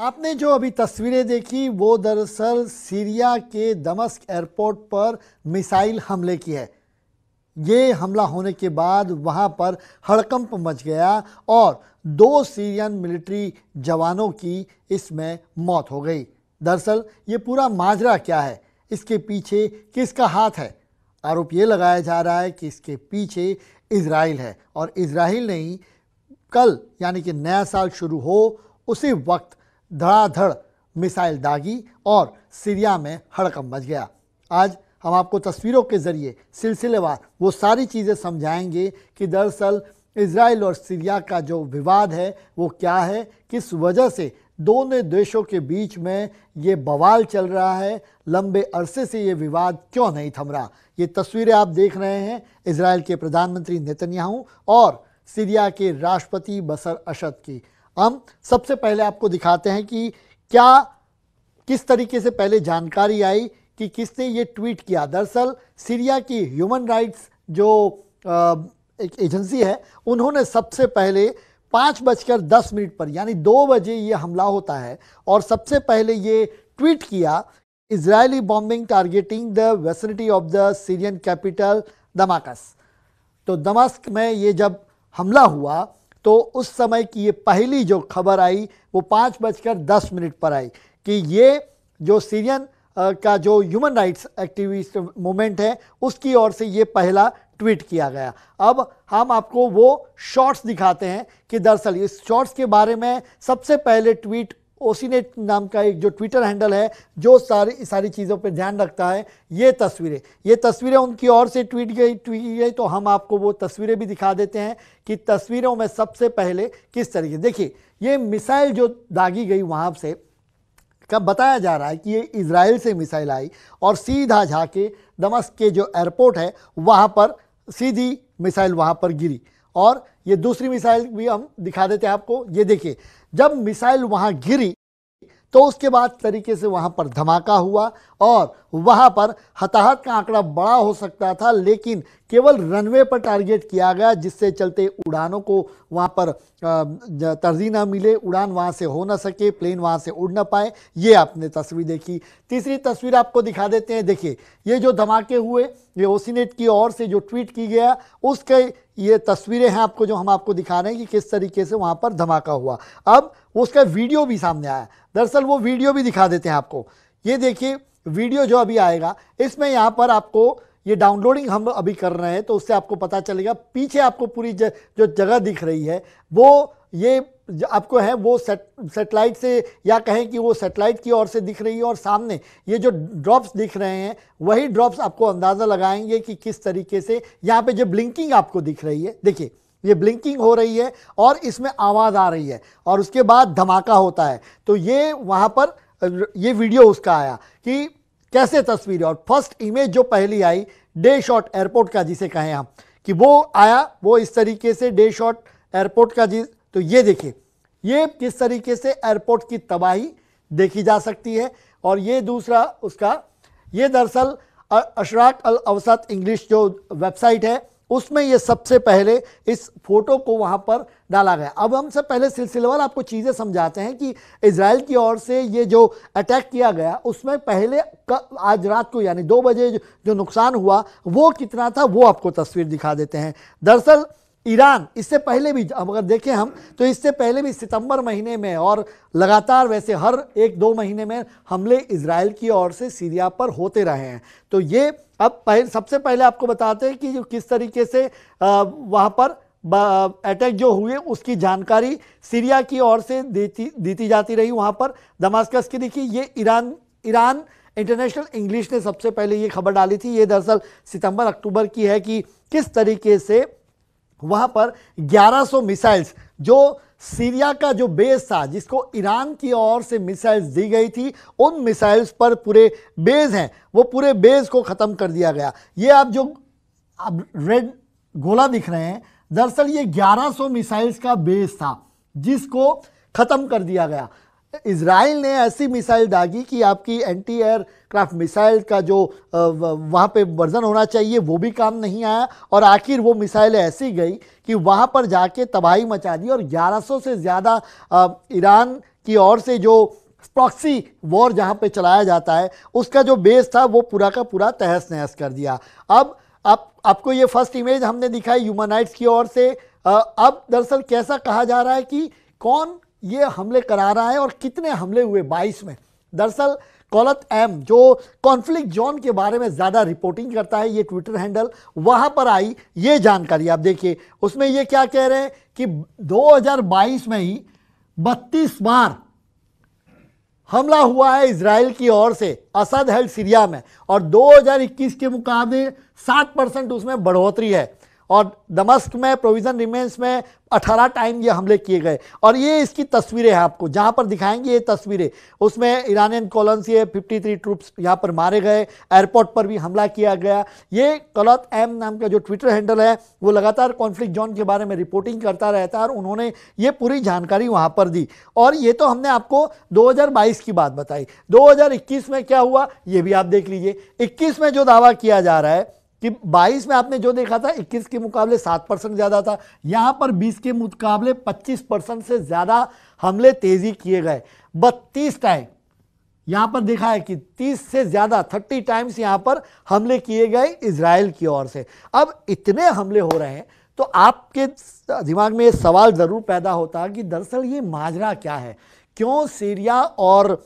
आपने जो अभी तस्वीरें देखी वो दरअसल सीरिया के दमस्क एयरपोर्ट पर मिसाइल हमले की है। ये हमला होने के बाद वहाँ पर हड़कंप मच गया और 2 सीरियन मिलिट्री जवानों की इसमें मौत हो गई। दरअसल ये पूरा माजरा क्या है, इसके पीछे किसका हाथ है? आरोप ये लगाया जा रहा है कि इसके पीछे इजराइल है, और इजराइल ने ही कल यानी कि नया साल शुरू हो उसी वक्त धड़ाधड़ मिसाइल दागी और सीरिया में हड़कंप मच गया। आज हम आपको तस्वीरों के ज़रिए सिलसिलेवार वो सारी चीज़ें समझाएंगे कि दरअसल इजराइल और सीरिया का जो विवाद है वो क्या है, किस वजह से दोनों देशों के बीच में ये बवाल चल रहा है, लंबे अरसे से ये विवाद क्यों नहीं थम रहा। ये तस्वीरें आप देख रहे हैं इजराइल के प्रधानमंत्री नेतन्याहू और सीरिया के राष्ट्रपति बशर असद की। हम सबसे पहले आपको दिखाते हैं कि किस तरीके से पहले जानकारी आई कि किसने ये ट्वीट किया। दरअसल सीरिया की ह्यूमन राइट्स जो एक एजेंसी है, उन्होंने सबसे पहले 5:10 पर यानी 2 बजे ये हमला होता है और सबसे पहले ये ट्वीट किया, Israeli bombing targeting the vicinity of the Syrian capital Damascus. तो दमास्क में ये जब हमला हुआ तो उस समय की ये पहली जो खबर आई वो 5:10 पर आई कि ये जो सीरियन का जो ह्यूमन राइट्स एक्टिविस्ट मूवमेंट है उसकी ओर से ये पहला ट्वीट किया गया। अब हम आपको वो शॉर्ट्स दिखाते हैं कि दरअसल इस शॉर्ट्स के बारे में सबसे पहले ट्वीट OCN नाम का एक जो ट्विटर हैंडल है जो सारी चीज़ों पर ध्यान रखता है, ये तस्वीरें उनकी ओर से ट्वीट की गई। तो हम आपको वो तस्वीरें भी दिखा देते हैं कि तस्वीरों में सबसे पहले किस तरीके देखिए ये मिसाइल जो दागी गई वहाँ से, कब बताया जा रहा है कि ये इजराइल से मिसाइल आई और सीधा जाके दमस्क के जो एयरपोर्ट है वहाँ पर सीधी मिसाइल वहाँ पर गिरी। और ये दूसरी मिसाइल भी हम दिखा देते हैं आपको, ये देखिए जब मिसाइल वहाँ गिरी तो उसके बाद तरीके से वहाँ पर धमाका हुआ और वहाँ पर हताहत का आंकड़ा बड़ा हो सकता था, लेकिन केवल रनवे पर टारगेट किया गया जिससे चलते उड़ानों को वहाँ पर तरजीह ना मिले, उड़ान वहाँ से हो ना सके, प्लेन वहाँ से उड़ ना पाए। ये आपने तस्वीर देखी। तीसरी तस्वीर आपको दिखा देते हैं, देखिए ये जो धमाके हुए ये OCN की ओर से जो ट्वीट की गया उसके ये तस्वीरें हैं आपको, जो हम आपको दिखा रहे हैं कि किस तरीके से वहाँ पर धमाका हुआ। अब उसका वीडियो भी सामने आया, दरअसल वो वीडियो भी दिखा देते हैं आपको। ये देखिए वीडियो जो अभी आएगा इसमें यहाँ पर आपको ये डाउनलोडिंग हम अभी कर रहे हैं तो उससे आपको पता चलेगा। पीछे आपको पूरी जो जगह दिख रही है वो ये आपको है वो सेटेलाइट से या कहें कि वो सेटेलाइट की ओर से दिख रही है, और सामने ये जो ड्रॉप्स दिख रहे हैं वही ड्रॉप्स आपको अंदाज़ा लगाएंगे कि किस तरीके से यहाँ पे जो ब्लिंकिंग आपको दिख रही है, देखिए ये ब्लिंकिंग हो रही है और इसमें आवाज़ आ रही है और उसके बाद धमाका होता है। तो ये वहाँ पर ये वीडियो उसका आया कि कैसे तस्वीरें, और फर्स्ट इमेज जो पहली आई डे शॉट एयरपोर्ट का जिसे कहें हम, कि वो आया वो इस तरीके से डे शॉट एयरपोर्ट का तो ये देखिए ये किस तरीके से एयरपोर्ट की तबाही देखी जा सकती है। और ये दूसरा उसका ये दरअसल अशराफ अल अवसात इंग्लिश जो वेबसाइट है उसमें ये सबसे पहले इस फोटो को वहाँ पर डाला गया। अब हम सब पहले सिलसिलेवार आपको चीज़ें समझाते हैं कि इजराइल की ओर से ये जो अटैक किया गया उसमें पहले आज रात को यानी 2 बजे जो नुकसान हुआ वो कितना था, वो आपको तस्वीर दिखा देते हैं। दरअसल ईरान इससे पहले भी अगर देखें हम तो इससे पहले भी सितंबर महीने में और लगातार वैसे हर 1-2 महीने में हमले इजराइल की ओर से सीरिया पर होते रहे हैं। तो ये अब सबसे पहले आपको बताते हैं कि किस तरीके से वहाँ पर अटैक जो हुए उसकी जानकारी सीरिया की ओर से देती जाती रही। वहाँ पर दमास्कस की देखिए ये ईरान इंटरनेशनल इंग्लिश ने सबसे पहले ये खबर डाली थी। ये दरअसल सितंबर-अक्टूबर की है कि किस तरीके से वहाँ पर 1100 मिसाइल्स जो सीरिया का जो बेस था जिसको ईरान की ओर से मिसाइल्स दी गई थी, उन मिसाइल्स पर पूरे बेस हैं वो पूरे बेस को ख़त्म कर दिया गया। ये आप जो अब रेड गोला दिख रहे हैं दरअसल ये 1100 मिसाइल्स का बेस था जिसको ख़त्म कर दिया गया। इजराइल ने ऐसी मिसाइल दागी कि आपकी एंटी एयरक्राफ्ट मिसाइल का जो वहाँ पे वर्जन होना चाहिए वो भी काम नहीं आया और आखिर वो मिसाइल ऐसी गई कि वहाँ पर जाके तबाही मचा दी और 1100 से ज़्यादा ईरान की ओर से जो प्रॉक्सी वॉर जहाँ पे चलाया जाता है उसका जो बेस था वो पूरा का पूरा तहस नहस कर दिया। अब आपको ये फर्स्ट इमेज हमने दिखाई ह्यूमनाइट्स की ओर से। अब दरअसल कैसा कहा जा रहा है कि कौन ये हमले करा रहा है और कितने हमले हुए 22 में। दरअसल कॉलत एम जो कॉन्फ्लिक्ट जोन के बारे में ज़्यादा रिपोर्टिंग करता है, ये ट्विटर हैंडल, वहाँ पर आई ये जानकारी आप देखिए। उसमें ये क्या कह रहे हैं कि 2022 में ही 32 बार हमला हुआ है इजराइल की ओर से असद हेल्ड सीरिया में, और 2021 के मुकाबले 7% उसमें बढ़ोतरी है। और दमस्क में प्रोविजन रिमेंस में 18 टाइम ये हमले किए गए। और ये इसकी तस्वीरें हैं आपको जहाँ पर दिखाएंगे ये तस्वीरें। उसमें ईरानियन कॉलोन से 53 ट्रूप्स यहाँ पर मारे गए, एयरपोर्ट पर भी हमला किया गया। ये कलत एम नाम का जो ट्विटर हैंडल है वो लगातार कॉन्फ्लिक्ट जोन के बारे में रिपोर्टिंग करता रहता है और उन्होंने ये पूरी जानकारी वहाँ पर दी। और ये तो हमने आपको 2022 की बात बताई। 2021 में क्या हुआ ये भी आप देख लीजिए। 21 में जो दावा किया जा रहा है कि 22 में आपने जो देखा था 21 के मुकाबले 7% ज़्यादा था, यहाँ पर 20 के मुकाबले 25% से ज़्यादा हमले तेज़ी किए गए। 32 टाइम यहाँ पर देखा है कि 30 से ज़्यादा 30 टाइम्स यहाँ पर हमले किए गए इजराइल की ओर से। अब इतने हमले हो रहे हैं तो आपके दिमाग में ये सवाल ज़रूर पैदा होता है कि दरअसल ये माजरा क्या है, क्यों सीरिया और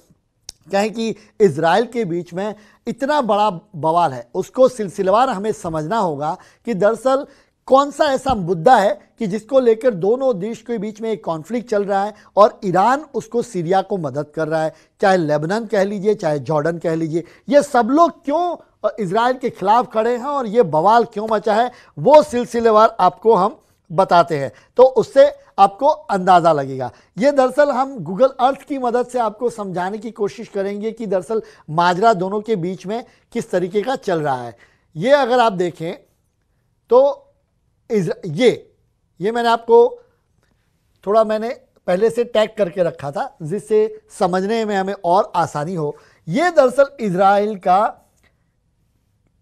कहें कि इजराइल के बीच में इतना बड़ा बवाल है। उसको सिलसिलेवार हमें समझना होगा कि दरअसल कौन सा ऐसा मुद्दा है कि जिसको लेकर दोनों देश के बीच में एक कॉन्फ्लिक्ट चल रहा है और ईरान उसको सीरिया को मदद कर रहा है, चाहे लेबनान कह लीजिए चाहे जॉर्डन कह लीजिए। ये सब लोग क्यों इजराइल के खिलाफ खड़े हैं और ये बवाल क्यों मचा है वो सिलसिलेवार आपको हम बताते हैं, तो उससे आपको अंदाज़ा लगेगा। ये दरअसल हम गूगल अर्थ की मदद से आपको समझाने की कोशिश करेंगे कि दरअसल माजरा दोनों के बीच में किस तरीके का चल रहा है। ये अगर आप देखें तो ये मैंने आपको थोड़ा पहले से टैग करके रखा था जिससे समझने में हमें और आसानी हो। ये दरअसल इजराइल का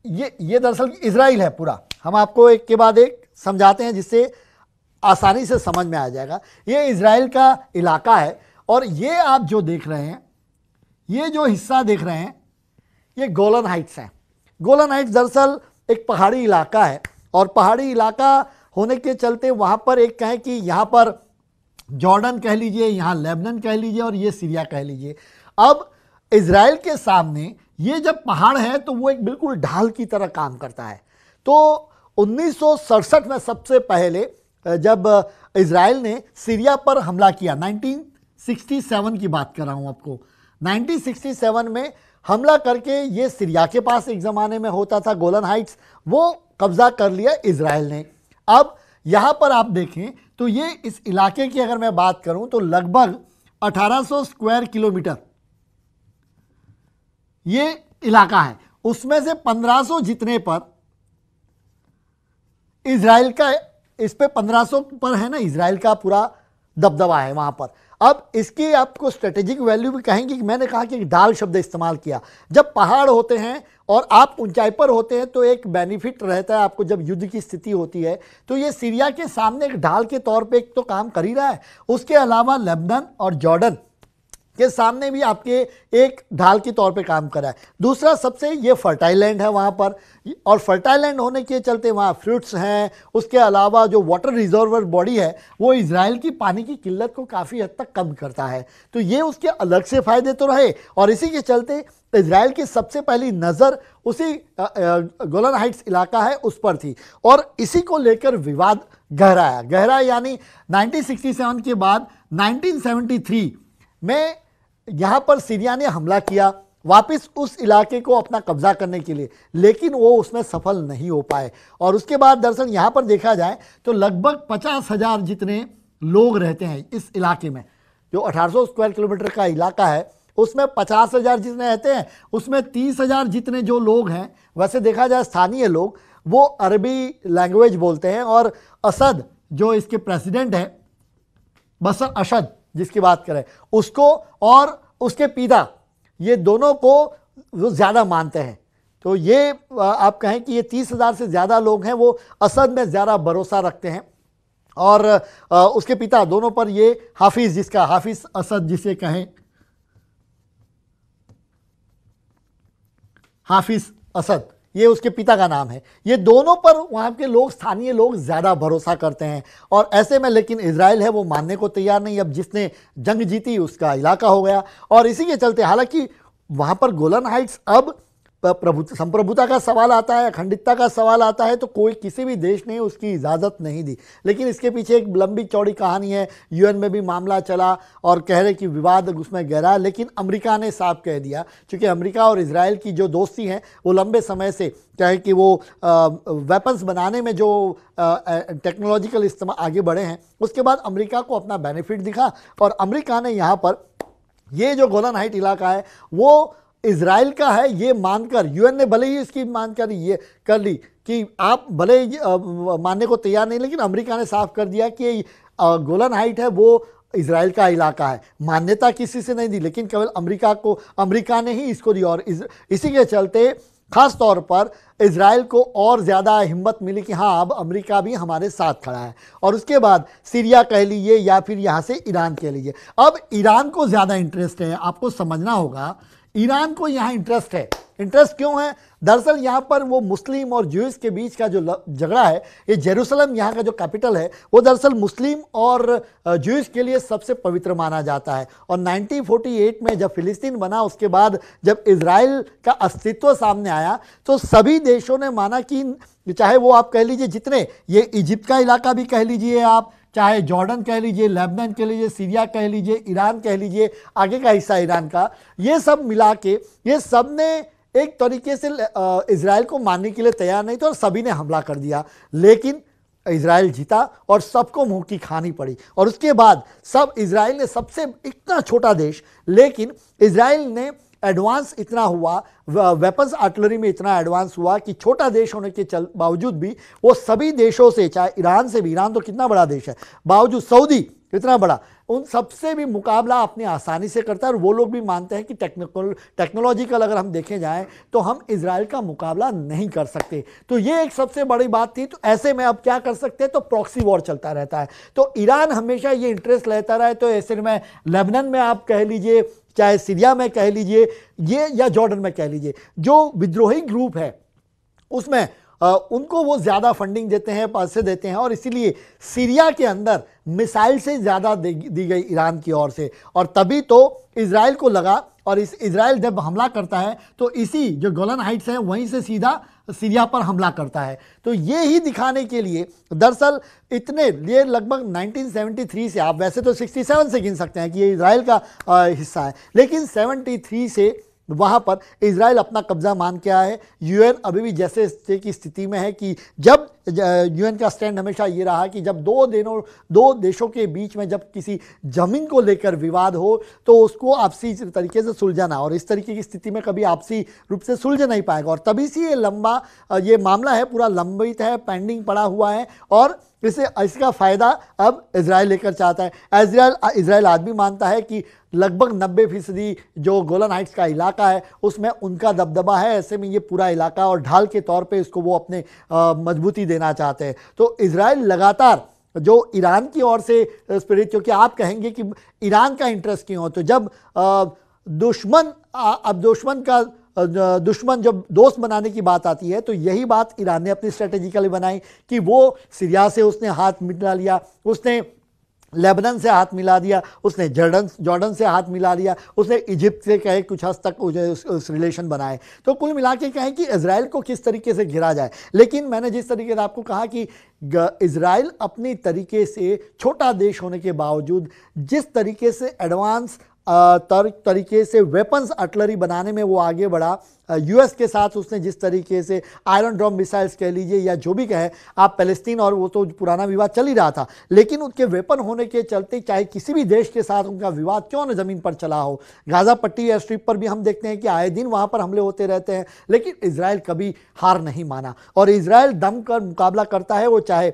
ये दरअसल इजराइल है पूरा। हम आपको एक के बाद एक समझाते हैं जिससे आसानी से समझ में आ जाएगा। ये इजराइल का इलाका है और ये आप जो देख रहे हैं, ये जो हिस्सा देख रहे हैं, ये गोलन हाइट्स हैं। गोलन हाइट्स दरअसल एक पहाड़ी इलाका है और पहाड़ी इलाका होने के चलते वहाँ पर एक कहें कि यहाँ पर जॉर्डन कह लीजिए, यहाँ लेबनान कह लीजिए और ये सीरिया कह लीजिए। अब इजराइल के सामने ये जब पहाड़ है तो वो एक बिल्कुल ढाल की तरह काम करता है। तो 1967 में सबसे पहले जब इजराइल ने सीरिया पर हमला किया, 1967 की बात कर रहा हूँ आपको, 1967 में हमला करके ये सीरिया के पास एक ज़माने में होता था गोलन हाइट्स, वो कब्ज़ा कर लिया इजराइल ने। अब यहाँ पर आप देखें तो ये इस इलाके की अगर मैं बात करूँ तो लगभग 1800 स्क्वायर किलोमीटर ये इलाका है, उसमें से 1500 जितने पर इजराइल का, इस पे 1500 पर है ना इजराइल का पूरा दबदबा है वहाँ पर। अब इसकी आपको स्ट्रेटेजिक वैल्यू भी कहेंगे कि मैंने कहा कि ढाल शब्द इस्तेमाल किया। जब पहाड़ होते हैं और आप ऊंचाई पर होते हैं तो एक बेनिफिट रहता है आपको जब युद्ध की स्थिति होती है। तो ये सीरिया के सामने एक ढाल के तौर पे एक तो काम कर ही रहा है, उसके अलावा लेबनान और जॉर्डन के सामने भी आपके एक ढाल के तौर पे काम कर रहा है। दूसरा सबसे ये फर्टाइल लैंड है वहाँ पर और फर्टाइल लैंड होने के चलते वहाँ फ्रूट्स हैं, उसके अलावा जो वाटर रिजर्वर बॉडी है वो इजराइल की पानी की किल्लत को काफ़ी हद तक कम करता है। तो ये उसके अलग से फ़ायदे तो रहे और इसी के चलते इजराइल की सबसे पहली नज़र उसी गोलन हाइट्स इलाका है उस पर थी और इसी को लेकर विवाद गहराया। गहरा यानी 1967 के बाद 1973 में यहाँ पर सीरिया ने हमला किया वापस उस इलाके को अपना कब्जा करने के लिए, लेकिन वो उसमें सफल नहीं हो पाए। और उसके बाद दरअसल यहाँ पर देखा जाए तो लगभग 50,000 जितने लोग रहते हैं इस इलाके में, जो 1800 स्क्वायर किलोमीटर का इलाका है उसमें 50,000 जितने रहते हैं, उसमें 30,000 जितने जो लोग हैं, वैसे देखा जाए स्थानीय लोग वो अरबी लैंग्वेज बोलते हैं। और असद जो इसके प्रेसिडेंट हैं, बशर असद जिसकी बात करें, उसको और उसके पिता, ये दोनों को वो ज़्यादा मानते हैं। तो ये आप कहें कि ये 30,000 से ज़्यादा लोग हैं वो असद में ज़्यादा भरोसा रखते हैं। और उसके पिता, दोनों पर ये हाफिज, जिसका हाफिज असद जिसे कहें, हाफिज असद, ये उसके पिता का नाम है, ये दोनों पर वहाँ के लोग, स्थानीय लोग ज़्यादा भरोसा करते हैं। और ऐसे में लेकिन इजराइल है वो मानने को तैयार नहीं। अब जिसने जंग जीती उसका इलाका हो गया और इसी के चलते, हालांकि वहाँ पर गोलन हाइट्स अब संप्रभुता का सवाल आता है, अखंडता का सवाल आता है, तो कोई किसी भी देश ने उसकी इजाज़त नहीं दी। लेकिन इसके पीछे एक लंबी चौड़ी कहानी है। यूएन में भी मामला चला और कह रहे कि विवाद उसमें गहरा, लेकिन अमेरिका ने साफ कह दिया, क्योंकि अमेरिका और इजराइल की जो दोस्ती है वो लंबे समय से, चाहे कि वो वेपन्स बनाने में जो टेक्नोलॉजिकल इस्तेमाल आगे बढ़े हैं, उसके बाद अमेरिका को अपना बेनिफिट दिखा और अमेरिका ने यहाँ पर ये जो गोलन हाइट इलाका है वो इजराइल का है ये मानकर, यूएन ने भले ही इसकी मानकर ये कर ली कि आप भले मानने को तैयार नहीं, लेकिन अमेरिका ने साफ कर दिया कि गोलन हाइट है वो इजराइल का इलाका है। मान्यता किसी से नहीं दी, लेकिन केवल अमेरिका ने ही इसको दी। और इसी के चलते ख़ास तौर पर इजराइल को और ज़्यादा हिम्मत मिली कि हाँ, अब अमेरिका भी हमारे साथ खड़ा है। और उसके बाद सीरिया कह लीजिए या फिर यहाँ से ईरान कह लीजिए, अब ईरान को ज़्यादा इंटरेस्ट है। आपको समझना होगा ईरान को यहाँ इंटरेस्ट है। इंटरेस्ट क्यों है? दरअसल यहाँ पर वो मुस्लिम और ज्यूज़ के बीच का जो झगड़ा है, ये जेरूसलम यहाँ का जो कैपिटल है वो दरअसल मुस्लिम और ज्यूज़ के लिए सबसे पवित्र माना जाता है। और 1948 में जब फिलिस्तीन बना, उसके बाद जब इजराइल का अस्तित्व सामने आया, तो सभी देशों ने माना कि चाहे वो आप कह लीजिए जितने, ये इजिप्ट का इलाका भी कह लीजिए आप, चाहे जॉर्डन कह लीजिए, लेबनान कह लीजिए, सीरिया कह लीजिए, ईरान कह लीजिए, आगे का हिस्सा ईरान का, ये सब मिला के ये सब ने एक तरीके से इजराइल को मानने के लिए तैयार नहीं थे और सभी ने हमला कर दिया। लेकिन इजराइल जीता और सबको मुँह की खानी पड़ी। और उसके बाद सब इजराइल ने, सबसे इतना छोटा देश, लेकिन इजराइल ने एडवांस इतना हुआ, वेपन्स आर्टिलरी में इतना एडवांस हुआ कि छोटा देश होने के बावजूद भी वो सभी देशों से, चाहे ईरान से भी, ईरान तो कितना बड़ा देश है, बावजूद सऊदी इतना बड़ा, उन सबसे भी मुकाबला अपने आसानी से करता है। और वो लोग भी मानते हैं कि टेक्नोलॉजिकल अगर हम देखें जाएँ तो हम इजराइल का मुकाबला नहीं कर सकते। तो ये एक सबसे बड़ी बात थी। तो ऐसे में अब क्या कर सकते हैं? तो प्रॉक्सी वॉर चलता रहता है। तो ईरान हमेशा ये इंटरेस्ट लेता रहा है। तो ऐसे में लेबनान में आप कह लीजिए, चाहे सीरिया में कह लीजिए, ये या जॉर्डन में कह लीजिए, जो विद्रोही ग्रुप है उसमें उनको वो ज़्यादा फंडिंग देते हैं, पैसे देते हैं। और इसीलिए सीरिया के अंदर मिसाइल से ज़्यादा दी गई ईरान की ओर से। और तभी तो इजराइल को लगा, और इस इजराइल जब हमला करता है तो इसी जो गोलन हाइट्स है वहीं से सीधा सीरिया पर हमला करता है। तो ये ही दिखाने के लिए दरअसल इतने, ये लगभग 1973 से, आप वैसे तो 67 से गिन सकते हैं कि ये इजराइल का हिस्सा है, लेकिन 73 से वहाँ पर इजराइल अपना कब्जा मान के आया है। यूएन अभी भी जैसे की स्थिति में है कि जब यूएन का स्टैंड हमेशा ये रहा कि जब दो देशों के बीच में जब किसी ज़मीन को लेकर विवाद हो तो उसको आपसी तरीके से सुलझाना, और इस तरीके की स्थिति में कभी आपसी रूप से सुलझ नहीं पाएगा। और तभी से ये लंबा ये मामला है, पूरा लंबित है, पेंडिंग पड़ा हुआ है। और इसका फ़ायदा अब इजराइल लेकर चाहता है। इजराइल आदमी मानता है कि लगभग 90% जो गोलन हाइट्स का इलाका है उसमें उनका दबदबा है। ऐसे में ये पूरा इलाका और ढाल के तौर पे इसको वो अपने मजबूती देना चाहते हैं। तो इजराइल लगातार जो ईरान की ओर से स्पिरिट, क्योंकि आप कहेंगे कि ईरान का इंटरेस्ट क्यों हो, तो जब दुश्मन जब दोस्त बनाने की बात आती है तो यही बात ईरान ने अपनी स्ट्रेटेजिकली बनाई कि वो सीरिया से उसने हाथ मिला लिया, उसने लेबनान से हाथ मिला दिया, उसने जॉर्डन से हाथ मिला लिया, उसने इजिप्ट से कहे कुछ हद तक उस रिलेशन बनाए। तो कुल मिला के कहें कि इजराइल को किस तरीके से घिरा जाए। लेकिन मैंने जिस तरीके से आपको कहा कि इजराइल अपनी तरीके से छोटा देश होने के बावजूद जिस तरीके से एडवांस तरीके से वेपन्स आर्टिलरी बनाने में वो आगे बढ़ा, यूएस के साथ उसने जिस तरीके से आयरन ड्रॉम मिसाइल्स कह लीजिए या जो भी कहे आप, पैलेस्टीन और वो तो पुराना विवाद चल ही रहा था, लेकिन उनके वेपन होने के चलते चाहे किसी भी देश के साथ उनका विवाद क्यों न ज़मीन पर चला हो। गाज़ा पट्टी एयर स्ट्रिप पर भी हम देखते हैं कि आए दिन वहाँ पर हमले होते रहते हैं, लेकिन इजराइल कभी हार नहीं माना। और इजराइल दम कर मुकाबला करता है, वो चाहे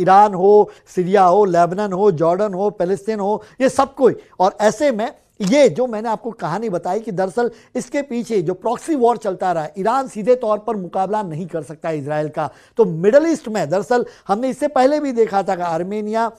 ईरान हो, सीरिया हो, लेबनान हो, जॉर्डन हो, पैलेस्टीन हो, ये सब कोई। और ऐसे में ये जो मैंने आपको कहानी बताई कि दरअसल इसके पीछे जो प्रॉक्सी वॉर चलता रहा, ईरान सीधे तौर पर मुकाबला नहीं कर सकता इजराइल का। तो मिडल ईस्ट में दरअसल हमने इससे पहले भी देखा था कि आर्मेनिया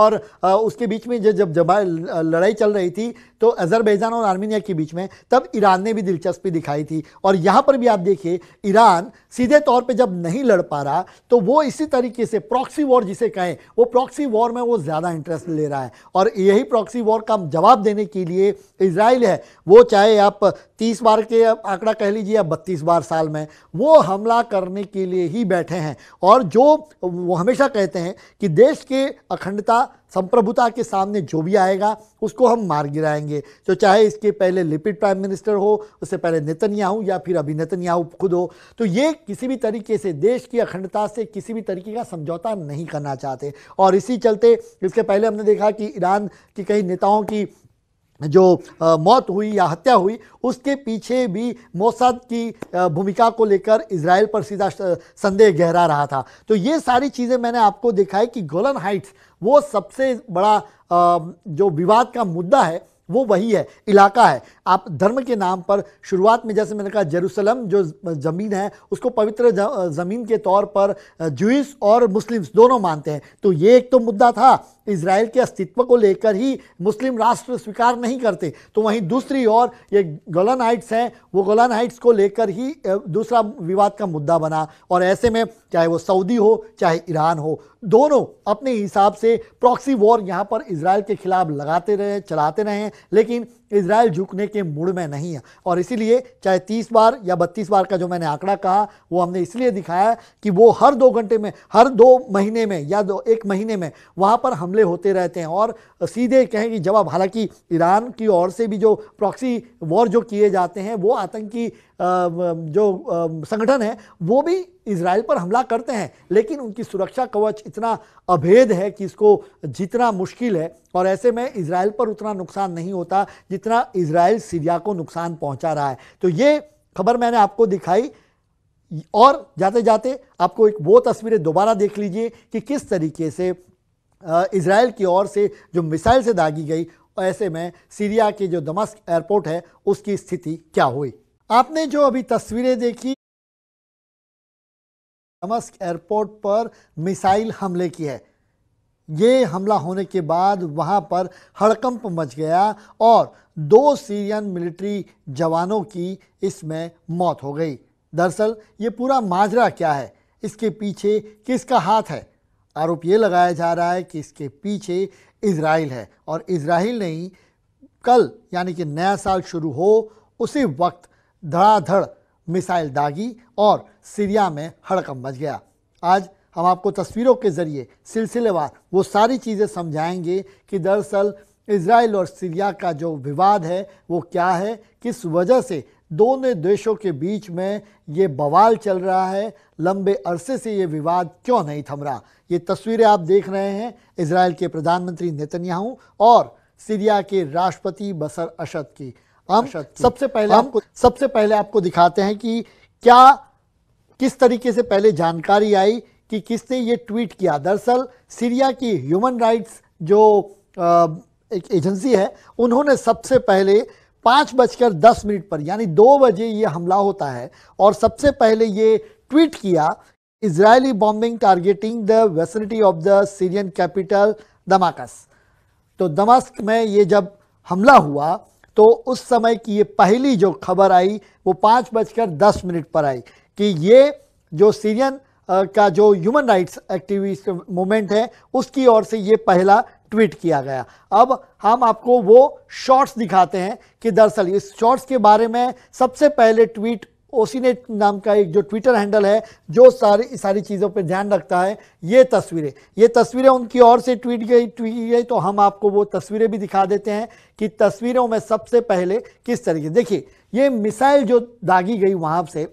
और उसके बीच में जब लड़ाई चल रही थी तो अजरबैजान और आर्मेनिया के बीच में, तब ईरान ने भी दिलचस्पी दिखाई थी। और यहाँ पर भी आप देखिए ईरान सीधे तौर पे जब नहीं लड़ पा रहा तो वो इसी तरीके से प्रॉक्सी वॉर जिसे कहें, वो प्रॉक्सी वॉर में वो ज़्यादा इंटरेस्ट ले रहा है। और यही प्रॉक्सी वॉर का जवाब देने के लिए इजराइल है, वो चाहे आप 30 बार के आंकड़ा कह लीजिए या 32 बार साल में, वो हमला करने के लिए ही बैठे हैं। और जो वो हमेशा कहते हैं कि देश के अखंडता संप्रभुता के सामने जो भी आएगा उसको हम मार गिराएंगे, तो चाहे इसके पहले लिपिड प्राइम मिनिस्टर हो, उससे पहले नेतन्याहू या फिर अभी नेतन्याहू खुद हो। तो ये किसी भी तरीके से देश की अखंडता से किसी भी तरीके का समझौता नहीं करना चाहते। और इसी चलते इसके पहले हमने देखा कि ईरान के कई नेताओं की जो मौत हुई या हत्या हुई, उसके पीछे भी मोसाद की भूमिका को लेकर इजराइल पर सीधा संदेह गहरा रहा था। तो ये सारी चीज़ें मैंने आपको दिखाई कि गोलन हाइट्स वो सबसे बड़ा जो विवाद का मुद्दा है वो वही है, इलाका है। आप धर्म के नाम पर शुरुआत में जैसे मैंने कहा जेरूसलम जो ज़मीन है उसको पवित्र ज़मीन के तौर पर ज्यूइस और मुस्लिम्स दोनों मानते हैं। तो ये एक तो मुद्दा था, इजराइल के अस्तित्व को लेकर ही मुस्लिम राष्ट्र स्वीकार नहीं करते। तो वहीं दूसरी ओर ये गोलन हाइट्स हैं, वो गोलन हाइट्स को लेकर ही दूसरा विवाद का मुद्दा बना। और ऐसे में चाहे वो सऊदी हो चाहे ईरान हो, दोनों अपने हिसाब से प्रॉक्सी वॉर यहाँ पर इजराइल के खिलाफ लगाते रहे, चलाते रहे, लेकिन इजराइल झुकने के मूड में नहीं है। और इसीलिए चाहे 30 बार या 32 बार का जो मैंने आंकड़ा कहा वो हमने इसलिए दिखाया कि वो हर 2 घंटे में, हर 2 महीने में या 1 महीने में वहाँ पर हमले होते रहते हैं। और सीधे कहें कि जवाब, हालांकि ईरान की ओर से भी जो प्रॉक्सी वॉर जो किए जाते हैं वो आतंकी जो संगठन है वो भी इजराइल पर हमला करते हैं, लेकिन उनकी सुरक्षा कवच इतना अभेद है कि इसको जीतना मुश्किल है। और ऐसे में इजराइल पर उतना नुकसान नहीं होता जितना इजराइल सीरिया को नुकसान पहुंचा रहा है। तो ये खबर मैंने आपको दिखाई। और जाते जाते आपको एक वो तस्वीरें दोबारा देख लीजिए कि किस तरीके से इजराइल की ओर से जो मिसाइल से दागी गई, और ऐसे में सीरिया के जो दमस्क एयरपोर्ट है उसकी स्थिति क्या हुई। आपने जो अभी तस्वीरें देखी दमस्क एयरपोर्ट पर मिसाइल हमले की है। ये हमला होने के बाद वहाँ पर हड़कंप मच गया और 2 सीरियन मिलिट्री जवानों की इसमें मौत हो गई। दरअसल ये पूरा माजरा क्या है, इसके पीछे किसका हाथ है? आरोप ये लगाया जा रहा है कि इसके पीछे इजराइल है। और इजराइल ने ही कल यानी कि नया साल शुरू हो उसी वक्त धड़ाधड़ मिसाइल दागी और सीरिया में हड़कंप मच गया। आज हम आपको तस्वीरों के ज़रिए सिलसिलेवार वो सारी चीज़ें समझाएंगे कि दरअसल इजराइल और सीरिया का जो विवाद है वो क्या है, किस वजह से दोनों देशों के बीच में ये बवाल चल रहा है, लंबे अरसे से ये विवाद क्यों नहीं थम रहा। ये तस्वीरें आप देख रहे हैं इजराइल के प्रधानमंत्री नेतन्याहू और सीरिया के राष्ट्रपति बशर असद की। हम सबसे पहले आपको दिखाते हैं कि क्या, किस तरीके से पहले जानकारी आई कि किसने ये ट्वीट किया। दरअसल सीरिया की ह्यूमन राइट्स जो एक एजेंसी है उन्होंने सबसे पहले 5:10 पर यानी 2 बजे ये हमला होता है और सबसे पहले ये ट्वीट किया, Israeli bombing targeting the vicinity of the Syrian capital Damascus. तो दमास्क में ये जब हमला हुआ तो उस समय की ये पहली जो खबर आई वो 5:10 पर आई कि ये जो सीरियन का जो ह्यूमन राइट्स एक्टिविस्ट मूवमेंट है उसकी ओर से ये पहला ट्वीट किया गया। अब हम आपको वो शॉर्ट्स दिखाते हैं कि दरअसल इस शॉर्ट्स के बारे में सबसे पहले ट्वीट OCN नाम का एक जो ट्विटर हैंडल है जो सारी चीज़ों पर ध्यान रखता है, ये तस्वीरें उनकी ओर से ट्वीट गई। तो हम आपको वो तस्वीरें भी दिखा देते हैं कि तस्वीरों में सबसे पहले किस तरीके, देखिए ये मिसाइल जो दागी गई वहाँ से,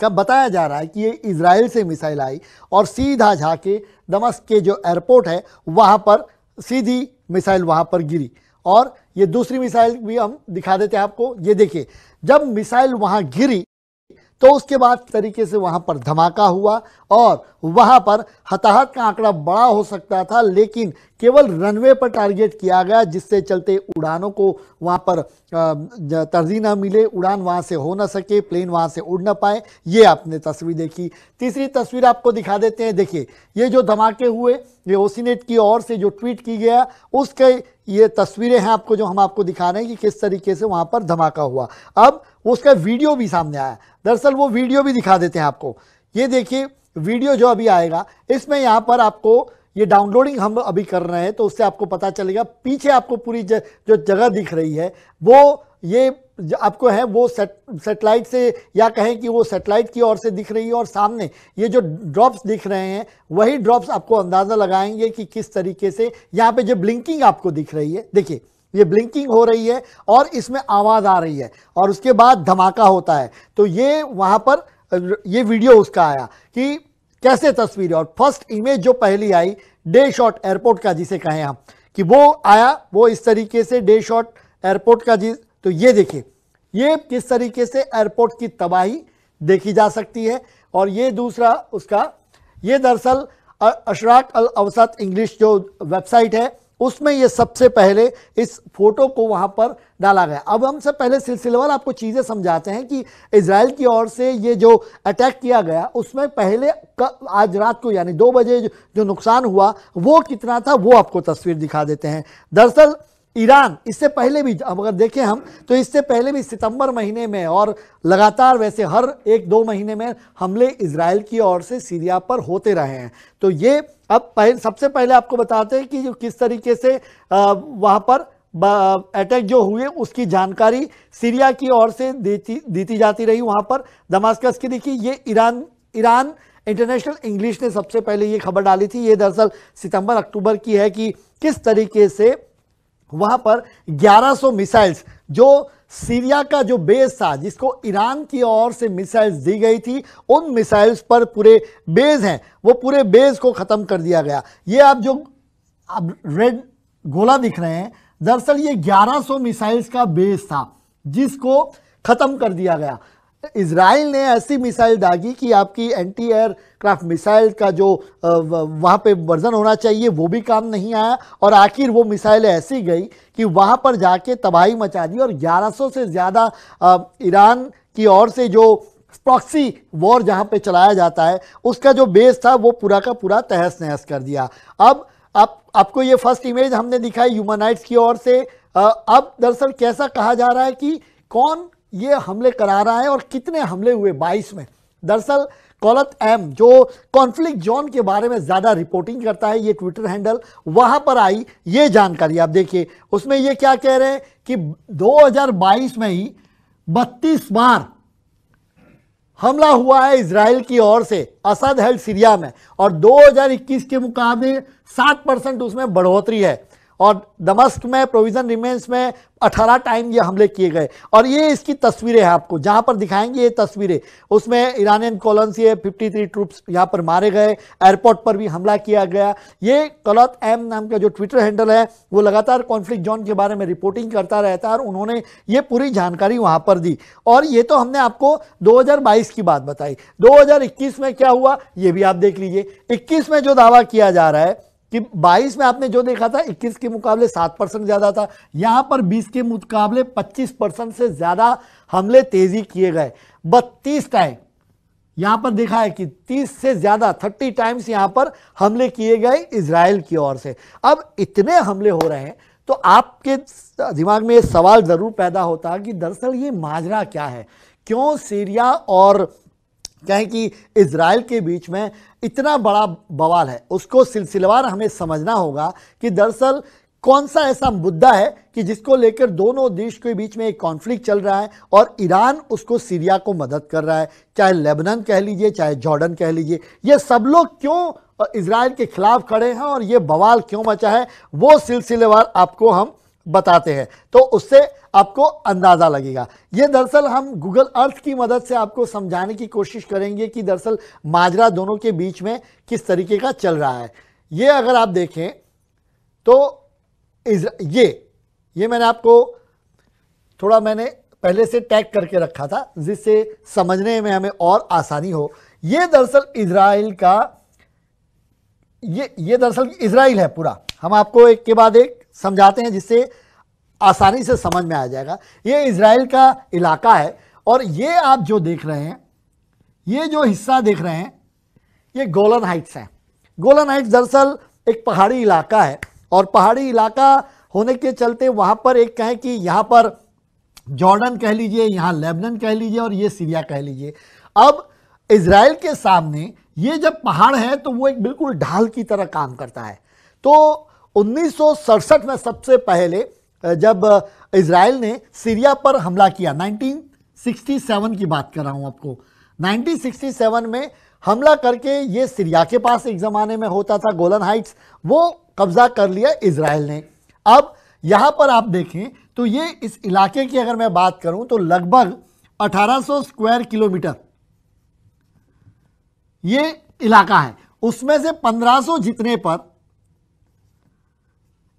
कब बताया जा रहा है कि ये इजराइल से मिसाइल आई और सीधा जाके दमस्क के जो एयरपोर्ट है वहाँ पर सीधी मिसाइल वहाँ पर गिरी। और ये दूसरी मिसाइल भी हम दिखा देते हैं आपको, ये देखिए जब मिसाइल वहाँ गिरी तो उसके बाद तरीके से वहाँ पर धमाका हुआ और वहाँ पर हताहत का आंकड़ा बड़ा हो सकता था, लेकिन केवल रनवे पर टारगेट किया गया, जिससे चलते उड़ानों को वहाँ पर तरजीह ना मिले, उड़ान वहाँ से हो ना सके, प्लेन वहाँ से उड़ ना पाए। ये आपने तस्वीर देखी। तीसरी तस्वीर आपको दिखा देते हैं। देखिए, ये जो धमाके हुए ये ओसीनेट की ओर से जो ट्वीट की गया उसके ये तस्वीरें हैं आपको, जो हम आपको दिखा रहे हैं कि किस तरीके से वहाँ पर धमाका हुआ। अब उसका वीडियो भी सामने आया, दरअसल वो वीडियो भी दिखा देते हैं आपको। ये देखिए वीडियो जो अभी आएगा, इसमें यहाँ पर आपको ये डाउनलोडिंग हम अभी कर रहे हैं तो उससे आपको पता चलेगा। पीछे आपको पूरी जो जगह दिख रही है वो ये आपको है वो सेटेलाइट से या कहें कि वो सेटेलाइट की ओर से दिख रही है, और सामने ये जो ड्रॉप्स दिख रहे हैं वही ड्रॉप्स आपको अंदाज़ा लगाएंगे कि किस तरीके से यहाँ पे जो ब्लिंकिंग आपको दिख रही है। देखिए ये ब्लिंकिंग हो रही है और इसमें आवाज़ आ रही है और उसके बाद धमाका होता है। तो ये वहाँ पर ये वीडियो उसका आया कि कैसे तस्वीरें, और फर्स्ट इमेज जो पहली आई डे शॉट एयरपोर्ट का जिसे कहें हम, कि वो आया वो इस तरीके से डे शॉट एयरपोर्ट का। जी तो ये देखिए ये किस तरीके से एयरपोर्ट की तबाही देखी जा सकती है। और ये दूसरा उसका, ये दरअसल अशराक अल अवसात इंग्लिश जो वेबसाइट है उसमें ये सबसे पहले इस फोटो को वहाँ पर डाला गया। अब हम सब पहले सिलसिलेवार आपको चीज़ें समझाते हैं कि इजराइल की ओर से ये जो अटैक किया गया उसमें पहले आज रात को यानी 2 बजे जो नुकसान हुआ वो कितना था वो आपको तस्वीर दिखा देते हैं। दरअसल ईरान इससे पहले भी अगर देखें हम तो इससे पहले भी सितंबर महीने में और लगातार वैसे हर 1-2 महीने में हमले इजराइल की ओर से सीरिया पर होते रहे हैं। तो ये अब सबसे पहले आपको बताते हैं कि किस तरीके से वहाँ पर अटैक जो हुए उसकी जानकारी सीरिया की ओर से दी जाती रही। वहाँ पर दमास्कस की देखिए ये ईरान इंटरनेशनल इंग्लिश ने सबसे पहले ये खबर डाली थी। ये दरअसल सितंबर अक्टूबर की है कि किस तरीके से वहाँ पर 1100 मिसाइल्स जो सीरिया का जो बेस था जिसको ईरान की ओर से मिसाइल्स दी गई थी उन मिसाइल्स पर पूरे बेस हैं वो पूरे बेस को ख़त्म कर दिया गया। ये आप जो अब रेड गोला दिख रहे हैं दरअसल ये 1100 मिसाइल्स का बेस था जिसको ख़त्म कर दिया गया। इजराइल ने ऐसी मिसाइल दागी कि आपकी एंटी एयरक्राफ्ट मिसाइल का जो वहाँ पे वर्जन होना चाहिए वो भी काम नहीं आया और आखिर वो मिसाइल ऐसी गई कि वहाँ पर जाके तबाही मचा दी। और 1100 से ज़्यादा ईरान की ओर से जो प्रॉक्सी वॉर जहाँ पे चलाया जाता है उसका जो बेस था वो पूरा का पूरा तहस नहस कर दिया। अब आपको ये फर्स्ट इमेज हमने दिखाई ह्यूमन राइट्स की ओर से। अब दरअसल कैसा कहा जा रहा है कि कौन ये हमले करा रहा है और कितने हमले हुए 22 में। दरअसल कॉलत एम जो कॉन्फ्लिक्ट जोन के बारे में ज़्यादा रिपोर्टिंग करता है ये ट्विटर हैंडल, वहाँ पर आई ये जानकारी। आप देखिए उसमें ये क्या कह रहे हैं कि 2022 में ही 32 बार हमला हुआ है इजराइल की ओर से असद हेल्ड सीरिया में, और 2021 के मुकाबले 7% उसमें बढ़ोतरी है। और दमश्क में प्रोविजन रिमेंस में 18 टाइम ये हमले किए गए। और ये इसकी तस्वीरें हैं आपको जहाँ पर दिखाएंगे ये तस्वीरें, उसमें ईरानियन कॉलोन से 53 ट्रूप्स यहाँ पर मारे गए, एयरपोर्ट पर भी हमला किया गया। ये कलत एम नाम का जो ट्विटर हैंडल है वो लगातार कॉन्फ्लिक्ट जोन के बारे में रिपोर्टिंग करता रहता है और उन्होंने ये पूरी जानकारी वहाँ पर दी। और ये तो हमने आपको 2022 की बात बताई। 2021 में क्या हुआ ये भी आप देख लीजिए। 21 में जो दावा किया जा रहा है कि 22 में आपने जो देखा था 21 के मुकाबले 7% ज़्यादा था, यहाँ पर 20 के मुकाबले 25% से ज़्यादा हमले तेज़ी किए गए। 32 टाइम यहाँ पर देखा है कि 30 से ज़्यादा 30 टाइम्स यहाँ पर हमले किए गए इजराइल की ओर से। अब इतने हमले हो रहे हैं तो आपके दिमाग में ये सवाल ज़रूर पैदा होता है कि दरअसल ये माजरा क्या है, क्यों सीरिया और कहें कि इजराइल के बीच में इतना बड़ा बवाल है। उसको सिलसिलेवार हमें समझना होगा कि दरअसल कौन सा ऐसा मुद्दा है कि जिसको लेकर दोनों देश के बीच में एक कॉन्फ्लिक्ट चल रहा है और ईरान उसको सीरिया को मदद कर रहा है, चाहे लेबनान कह लीजिए चाहे जॉर्डन कह लीजिए, ये सब लोग क्यों इजराइल के खिलाफ खड़े हैं और ये बवाल क्यों मचा है वो सिलसिलेवार आपको हम बताते हैं तो उससे आपको अंदाज़ा लगेगा। ये दरअसल हम गूगल अर्थ की मदद से आपको समझाने की कोशिश करेंगे कि दरअसल माजरा दोनों के बीच में किस तरीके का चल रहा है। ये अगर आप देखें तो ये मैंने आपको थोड़ा मैंने पहले से टैग करके रखा था, जिससे समझने में हमें और आसानी हो। ये दरअसल इजराइल का ये दरअसल इजराइल है पूरा। हम आपको एक के बाद एक समझाते हैं जिससे आसानी से समझ में आ जाएगा। ये इजराइल का इलाका है और ये आप जो देख रहे हैं, ये जो हिस्सा देख रहे हैं, ये गोलन हाइट्स हैं। गोलन हाइट्स दरअसल एक पहाड़ी इलाका है और पहाड़ी इलाका होने के चलते वहाँ पर एक कहें कि यहाँ पर जॉर्डन कह लीजिए, यहाँ लेबनान कह लीजिए और ये सीरिया कह लीजिए। अब इजराइल के सामने ये जब पहाड़ है तो वो एक बिल्कुल ढाल की तरह काम करता है। तो 1967 में सबसे पहले जब इजराइल ने सीरिया पर हमला किया, 1967 की बात कर रहा हूँ आपको, 1967 में हमला करके ये सीरिया के पास एक ज़माने में होता था गोलन हाइट्स, वो कब्जा कर लिया इजराइल ने। अब यहाँ पर आप देखें तो ये इस इलाके की अगर मैं बात करूं तो लगभग 1800 स्क्वायर किलोमीटर ये इलाका है, उसमें से 1500 जितने पर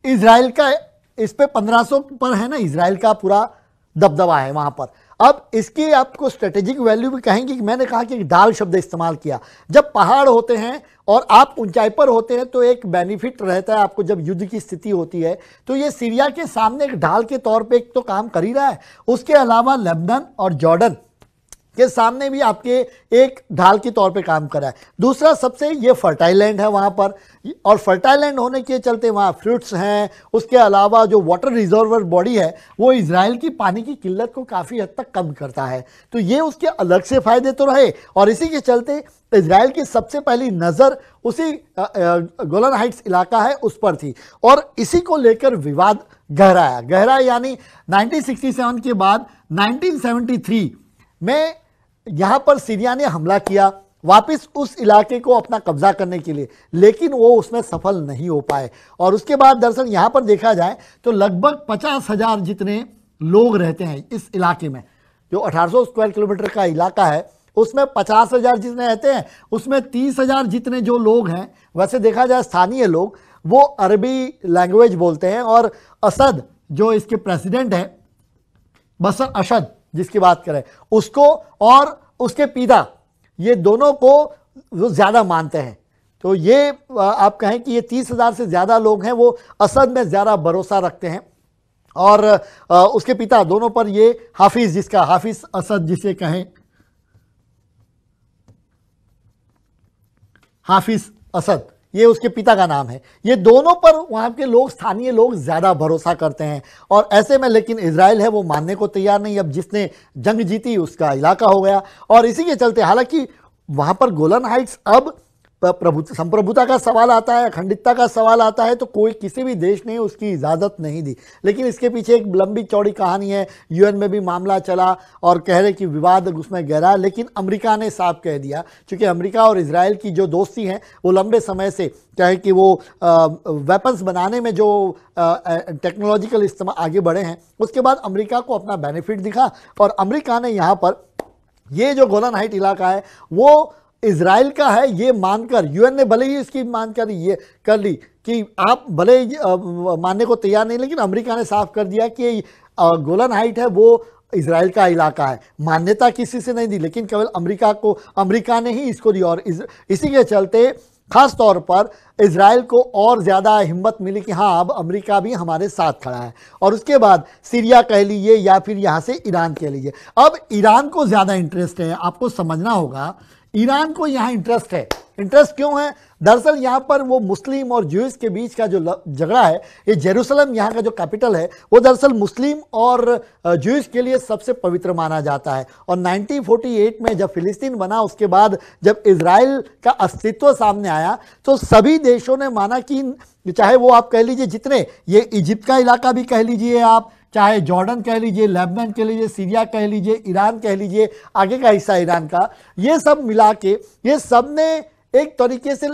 इजराइल का, इस पे 1500 पर है ना इजराइल का पूरा दबदबा है वहां पर। अब इसकी आपको स्ट्रेटेजिक वैल्यू भी कहेंगे कि मैंने कहा कि ढाल शब्द इस्तेमाल किया। जब पहाड़ होते हैं और आप ऊंचाई पर होते हैं तो एक बेनिफिट रहता है आपको जब युद्ध की स्थिति होती है। तो ये सीरिया के सामने एक ढाल के तौर पे एक तो काम कर ही रहा है, उसके अलावा लेबनान और जॉर्डन के सामने भी आपके एक ढाल के तौर पे काम कर रहा है। दूसरा सबसे ये फर्टाइल लैंड है वहाँ पर और फर्टाइल लैंड होने के चलते वहाँ फ्रूट्स हैं, उसके अलावा जो वाटर रिजर्वर बॉडी है वो इजराइल की पानी की किल्लत को काफ़ी हद तक कम करता है। तो ये उसके अलग से फ़ायदे तो रहे और इसी के चलते इजराइल की सबसे पहली नज़र उसी गोलन हाइट्स इलाका है उस पर थी और इसी को लेकर विवाद गहराया। यानी 1967 के बाद 1973 में यहाँ पर सीरिया ने हमला किया वापस उस इलाके को अपना कब्जा करने के लिए, लेकिन वो उसमें सफल नहीं हो पाए। और उसके बाद दरअसल यहाँ पर देखा जाए तो लगभग 50,000 जितने लोग रहते हैं इस इलाके में, जो 1800 स्क्वायर किलोमीटर का इलाका है उसमें 50,000 जितने रहते हैं, उसमें 30,000 जितने जो लोग हैं, वैसे देखा जाए स्थानीय लोग, वो अरबी लैंग्वेज बोलते हैं। और असद जो इसके प्रेसिडेंट हैं, बशर असद जिसकी बात करें, उसको और उसके पिता, ये दोनों को वो ज़्यादा मानते हैं। तो ये आप कहें कि ये 30,000 से ज़्यादा लोग हैं वो असद में ज़्यादा भरोसा रखते हैं और उसके पिता दोनों पर। ये हाफिज़, जिसका हाफिज़ असद जिसे कहें, हाफिज़ असद, ये उसके पिता का नाम है। ये दोनों पर वहाँ के लोग, स्थानीय लोग ज़्यादा भरोसा करते हैं और ऐसे में लेकिन इजराइल है वो मानने को तैयार नहीं। अब जिसने जंग जीती उसका इलाका हो गया और इसी के चलते, हालांकि वहाँ पर गोलन हाइट्स अब संप्रभुता का सवाल आता है, अखंडता का सवाल आता है, तो कोई किसी भी देश ने उसकी इजाज़त नहीं दी। लेकिन इसके पीछे एक लंबी चौड़ी कहानी है, यूएन में भी मामला चला और कह रहे कि विवाद उसमें गहरा, लेकिन अमेरिका ने साफ कह दिया, क्योंकि अमेरिका और इजराइल की जो दोस्ती है वो लंबे समय से, चाहे कि वो वेपन्स बनाने में जो टेक्नोलॉजिकल इस्तेमाल आगे बढ़े हैं, उसके बाद अमेरिका को अपना बेनिफिट दिखा और अमेरिका ने यहाँ पर ये जो गोलन हाइट इलाका है वो इजराइल का है ये मानकर, यूएन ने भले ही इसकी मान कर ये कर ली कि आप भले मानने को तैयार नहीं, लेकिन अमेरिका ने साफ कर दिया कि गोलन हाइट है वो इजराइल का इलाका है। मान्यता किसी से नहीं दी, लेकिन केवल अमेरिका को, अमेरिका ने ही इसको दी और इसी के चलते ख़ास तौर पर इजराइल को और ज़्यादा हिम्मत मिली कि हाँ अब अमेरिका भी हमारे साथ खड़ा है। और उसके बाद सीरिया कह लीजिए या फिर यहाँ से ईरान कह लीजिए। अब ईरान को ज़्यादा इंटरेस्ट है, आपको समझना होगा ईरान को यहाँ इंटरेस्ट है। इंटरेस्ट क्यों है? दरअसल यहाँ पर वो मुस्लिम और ज्यूज के बीच का जो झगड़ा है, ये जेरूसलम यहाँ का जो कैपिटल है वो दरअसल मुस्लिम और ज्यूज के लिए सबसे पवित्र माना जाता है। और 1948 में जब फिलिस्तीन बना, उसके बाद जब इजराइल का अस्तित्व सामने आया तो सभी देशों ने माना कि, चाहे वो आप कह लीजिए जितने, ये इजिप्ट का इलाका भी कह लीजिए आप, चाहे जॉर्डन कह लीजिए, लेबनान कह लीजिए, सीरिया कह लीजिए, ईरान कह लीजिए, आगे का हिस्सा ईरान का, ये सब मिला के ये सब ने एक तरीके से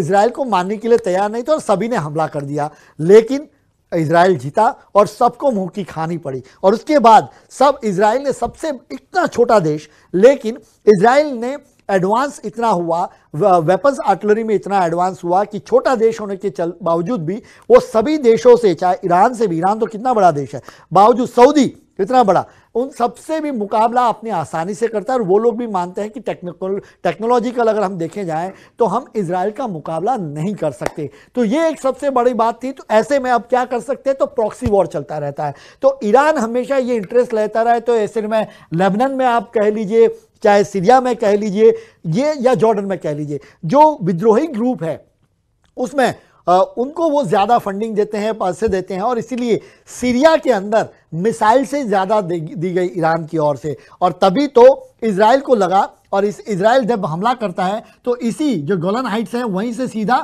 इजराइल को मानने के लिए तैयार नहीं था और सभी ने हमला कर दिया। लेकिन इजराइल जीता और सबको मुंह की खानी पड़ी। और उसके बाद सब इजराइल ने, सबसे इतना छोटा देश, लेकिन इजराइल ने एडवांस इतना हुआ, वेपन्स आर्टिलरी में इतना एडवांस हुआ कि छोटा देश होने के बावजूद भी वो सभी देशों से, चाहे ईरान से भी, ईरान तो कितना बड़ा देश है, बावजूद सऊदी कितना बड़ा, उन सबसे भी मुकाबला अपने आसानी से करता है और वो लोग भी मानते हैं कि टेक्नोलॉजिकल अगर हम देखे जाएं तो हम इजराइल का मुकाबला नहीं कर सकते। तो ये एक सबसे बड़ी बात थी। तो ऐसे में अब क्या कर सकते हैं, तो प्रॉक्सी वॉर चलता रहता है। तो ईरान हमेशा ये इंटरेस्ट लेता रहा है, तो ऐसे में लेबनान में आप कह लीजिए, चाहे सीरिया में कह लीजिए, ये या जॉर्डन में कह लीजिए, जो विद्रोही ग्रुप है उसमें उनको वो ज़्यादा फंडिंग देते हैं, पैसे देते हैं, और इसीलिए सीरिया के अंदर मिसाइल से ज़्यादा दी गई ईरान की ओर से, और तभी तो इजराइल को लगा। और इस इजराइल जब हमला करता है तो इसी जो गोलन हाइट्स है वहीं से सीधा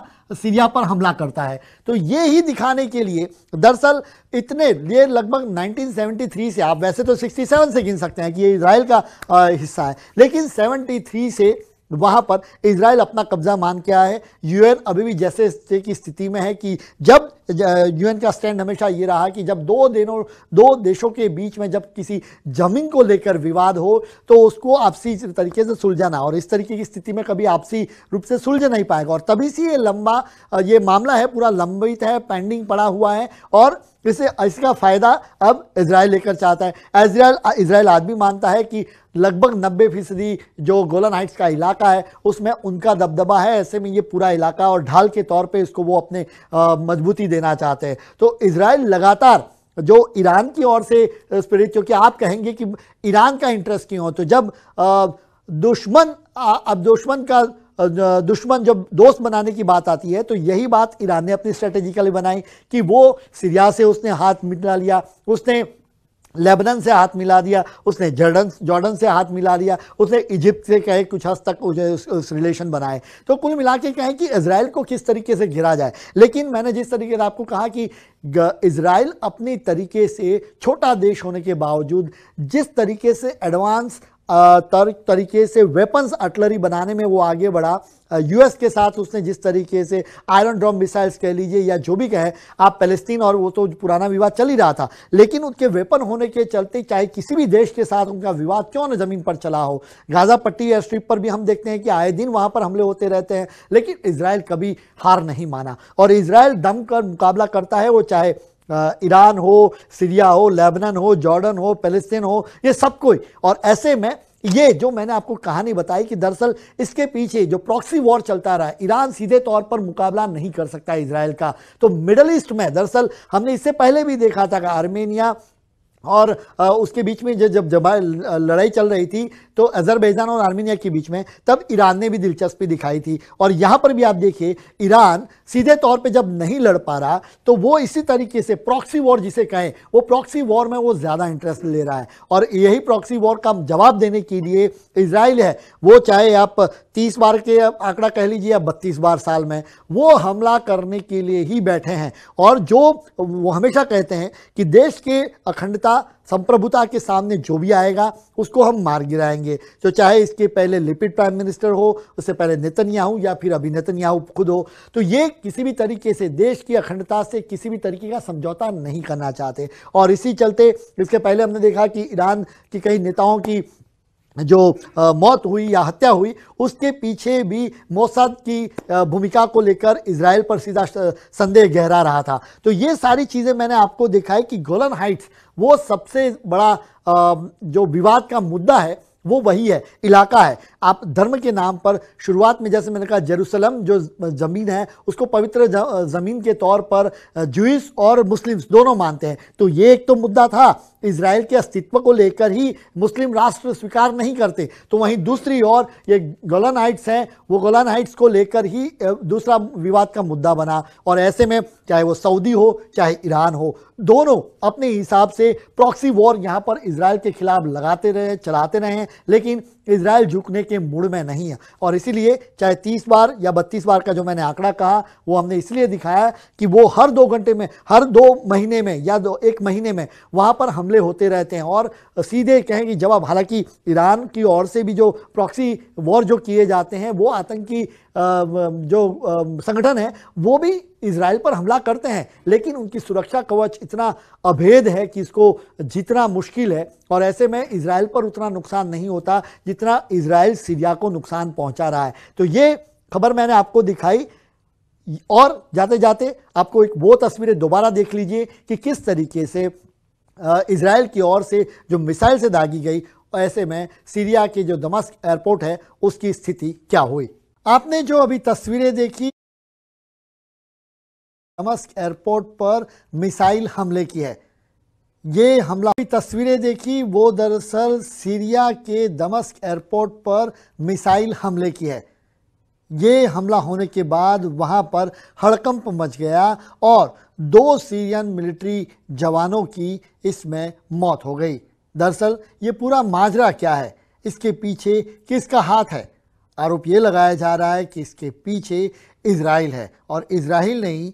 सीरिया पर हमला करता है। तो ये ही दिखाने के लिए दरअसल इतने ये लगभग 1973 से, आप वैसे तो 67 से गिन सकते हैं कि ये इजराइल का हिस्सा है, लेकिन 73 से वहाँ पर इजराइल अपना कब्जा मान के आया है। यूएन अभी भी जैसे की स्थिति में है कि जब यूएन का स्टैंड हमेशा ये रहा कि जब दो देशों के बीच में जब किसी जमीन को लेकर विवाद हो तो उसको आपसी तरीके से सुलझाना, और इस तरीके की स्थिति में कभी आपसी रूप से सुलझ नहीं पाएगा। और तभी से ये लंबा ये मामला है, पूरा लंबित है, पेंडिंग पड़ा हुआ है, और इसका फ़ायदा अब इजराइल लेकर चाहता है। इजराइल आदमी मानता है कि लगभग 90% जो गोलन हाइट्स का इलाका है उसमें उनका दबदबा है, ऐसे में ये पूरा इलाका और ढाल के तौर पे इसको वो अपने मजबूती देना चाहते हैं। तो इजराइल लगातार जो ईरान की ओर से स्पिरिट, क्योंकि आप कहेंगे कि ईरान का इंटरेस्ट क्यों हो, तो जब दुश्मन जब दोस्त बनाने की बात आती है तो यही बात ईरान ने अपनी स्ट्रेटेजिकली बनाई कि वो सीरिया से उसने हाथ मिला लिया, उसने लेबनान से हाथ मिला दिया, उसने जॉर्डन से हाथ मिला लिया, उसने इजिप्ट से कहे कुछ हद तक उस रिलेशन बनाए। तो कुल मिला के कहें कि इजराइल को किस तरीके से घिरा जाए। लेकिन मैंने जिस तरीके से आपको कहा कि इजराइल अपने तरीके से छोटा देश होने के बावजूद जिस तरीके से एडवांस तरीके से वेपन्स आर्टिलरी बनाने में वो आगे बढ़ा, यूएस के साथ उसने जिस तरीके से आयरन ड्रॉम मिसाइल्स कह लीजिए या जो भी कहे आप, पैलेस्टीन और वो तो पुराना विवाद चल ही रहा था, लेकिन उनके वेपन होने के चलते चाहे किसी भी देश के साथ उनका विवाद क्यों न ज़मीन पर चला हो। गाज़ा पट्टी एयर स्ट्रिप पर भी हम देखते हैं कि आए दिन वहाँ पर हमले होते रहते हैं, लेकिन इजराइल कभी हार नहीं माना और इजराइल दम कर मुकाबला करता है। वो चाहे ईरान हो, सीरिया हो, लेबनान हो, जॉर्डन हो, पैलेस्टीन हो, ये सब कोई। और ऐसे में ये जो मैंने आपको कहानी बताई कि दरअसल इसके पीछे जो प्रॉक्सी वॉर चलता रहा है, ईरान सीधे तौर पर मुकाबला नहीं कर सकता इजराइल का। तो मिडल ईस्ट में दरअसल हमने इससे पहले भी देखा था कि आर्मेनिया और उसके बीच में जब लड़ाई चल रही थी तो अजरबैजान और आर्मेनिया के बीच में, तब ईरान ने भी दिलचस्पी दिखाई थी। और यहाँ पर भी आप देखिए ईरान सीधे तौर पे जब नहीं लड़ पा रहा तो वो इसी तरीके से प्रॉक्सी वॉर जिसे कहें, वो प्रॉक्सी वॉर में वो ज़्यादा इंटरेस्ट ले रहा है। और यही प्रॉक्सी वॉर का जवाब देने के लिए इजराइल है, वो चाहे आप 30 बार के आंकड़ा कह लीजिए या 32 बार साल में, वो हमला करने के लिए ही बैठे हैं। और जो वो हमेशा कहते हैं कि देश के अखंडता संप्रभुता के सामने जो भी आएगा उसको हम मार गिराएंगे। तो चाहे इसके पहले लिपिड प्राइम मिनिस्टर हो, उससे पहले नेतन्याहू या फिर अभी नेतन्याहू खुद हो, तो ये किसी भी तरीके से देश की अखंडता से किसी भी तरीके का समझौता नहीं करना चाहते। और इसी चलते इसके पहले हमने देखा कि ईरान के कई नेताओं की जो मौत हुई या हत्या हुई, उसके पीछे भी मोसाद की भूमिका को लेकर इजराइल पर सीधा संदेह गहरा रहा था। तो ये सारी चीज़ें मैंने आपको दिखाई कि गोलन हाइट्स वो सबसे बड़ा जो विवाद का मुद्दा है वो वही है, इलाका है। आप धर्म के नाम पर शुरुआत में जैसे मैंने कहा जेरूसलम जो ज़मीन है उसको पवित्र ज़मीन के तौर पर जूस और मुस्लिम्स दोनों मानते हैं। तो ये एक तो मुद्दा था, इजराइल के अस्तित्व को लेकर ही मुस्लिम राष्ट्र स्वीकार नहीं करते। तो वहीं दूसरी ओर ये गोलन हाइट्स हैं, वो गोलन हाइट्स को लेकर ही दूसरा विवाद का मुद्दा बना। और ऐसे में चाहे वो सऊदी हो चाहे ईरान हो, दोनों अपने हिसाब से प्रॉक्सी वॉर यहाँ पर इजराइल के खिलाफ लगाते रहे, चलाते रहे हैं, लेकिन इजराइल झुकने के मूड में नहीं है। और इसीलिए चाहे 30 बार या 32 बार का जो मैंने आंकड़ा कहा वो हमने इसलिए दिखाया कि वो हर 2 घंटे में, हर 2 महीने में या 1 महीने में वहाँ पर हमले होते रहते हैं। और सीधे कहेंगे जवाब, हालांकि ईरान की ओर से भी जो प्रॉक्सी वॉर जो किए जाते हैं वो आतंकी जो संगठन है वो भी इजराइल पर हमला करते हैं, लेकिन उनकी सुरक्षा कवच इतना अभेद है कि इसको जीतना मुश्किल है। और ऐसे में इजराइल पर उतना नुकसान नहीं होता जितना इजराइल सीरिया को नुकसान पहुंचा रहा है। तो ये खबर मैंने आपको दिखाई, और जाते जाते आपको एक वो तस्वीरें दोबारा देख लीजिए कि किस तरीके से इजराइल की ओर से जो मिसाइल से दागी गई, ऐसे में सीरिया के जो दमास्क एयरपोर्ट है उसकी स्थिति क्या हुई। आपने जो अभी तस्वीरें देखी, दमास्क एयरपोर्ट पर मिसाइल हमले की है। ये हमला की तस्वीरें देखी वो दरअसल सीरिया के दमास्क एयरपोर्ट पर मिसाइल हमले की है। ये हमला होने के बाद वहाँ पर हड़कंप मच गया और 2 सीरियन मिलिट्री जवानों की इसमें मौत हो गई। दरअसल ये पूरा माजरा क्या है, इसके पीछे किसका हाथ है? आरोप ये लगाया जा रहा है कि इसके पीछे इजराइल है, और इजराइल ने ही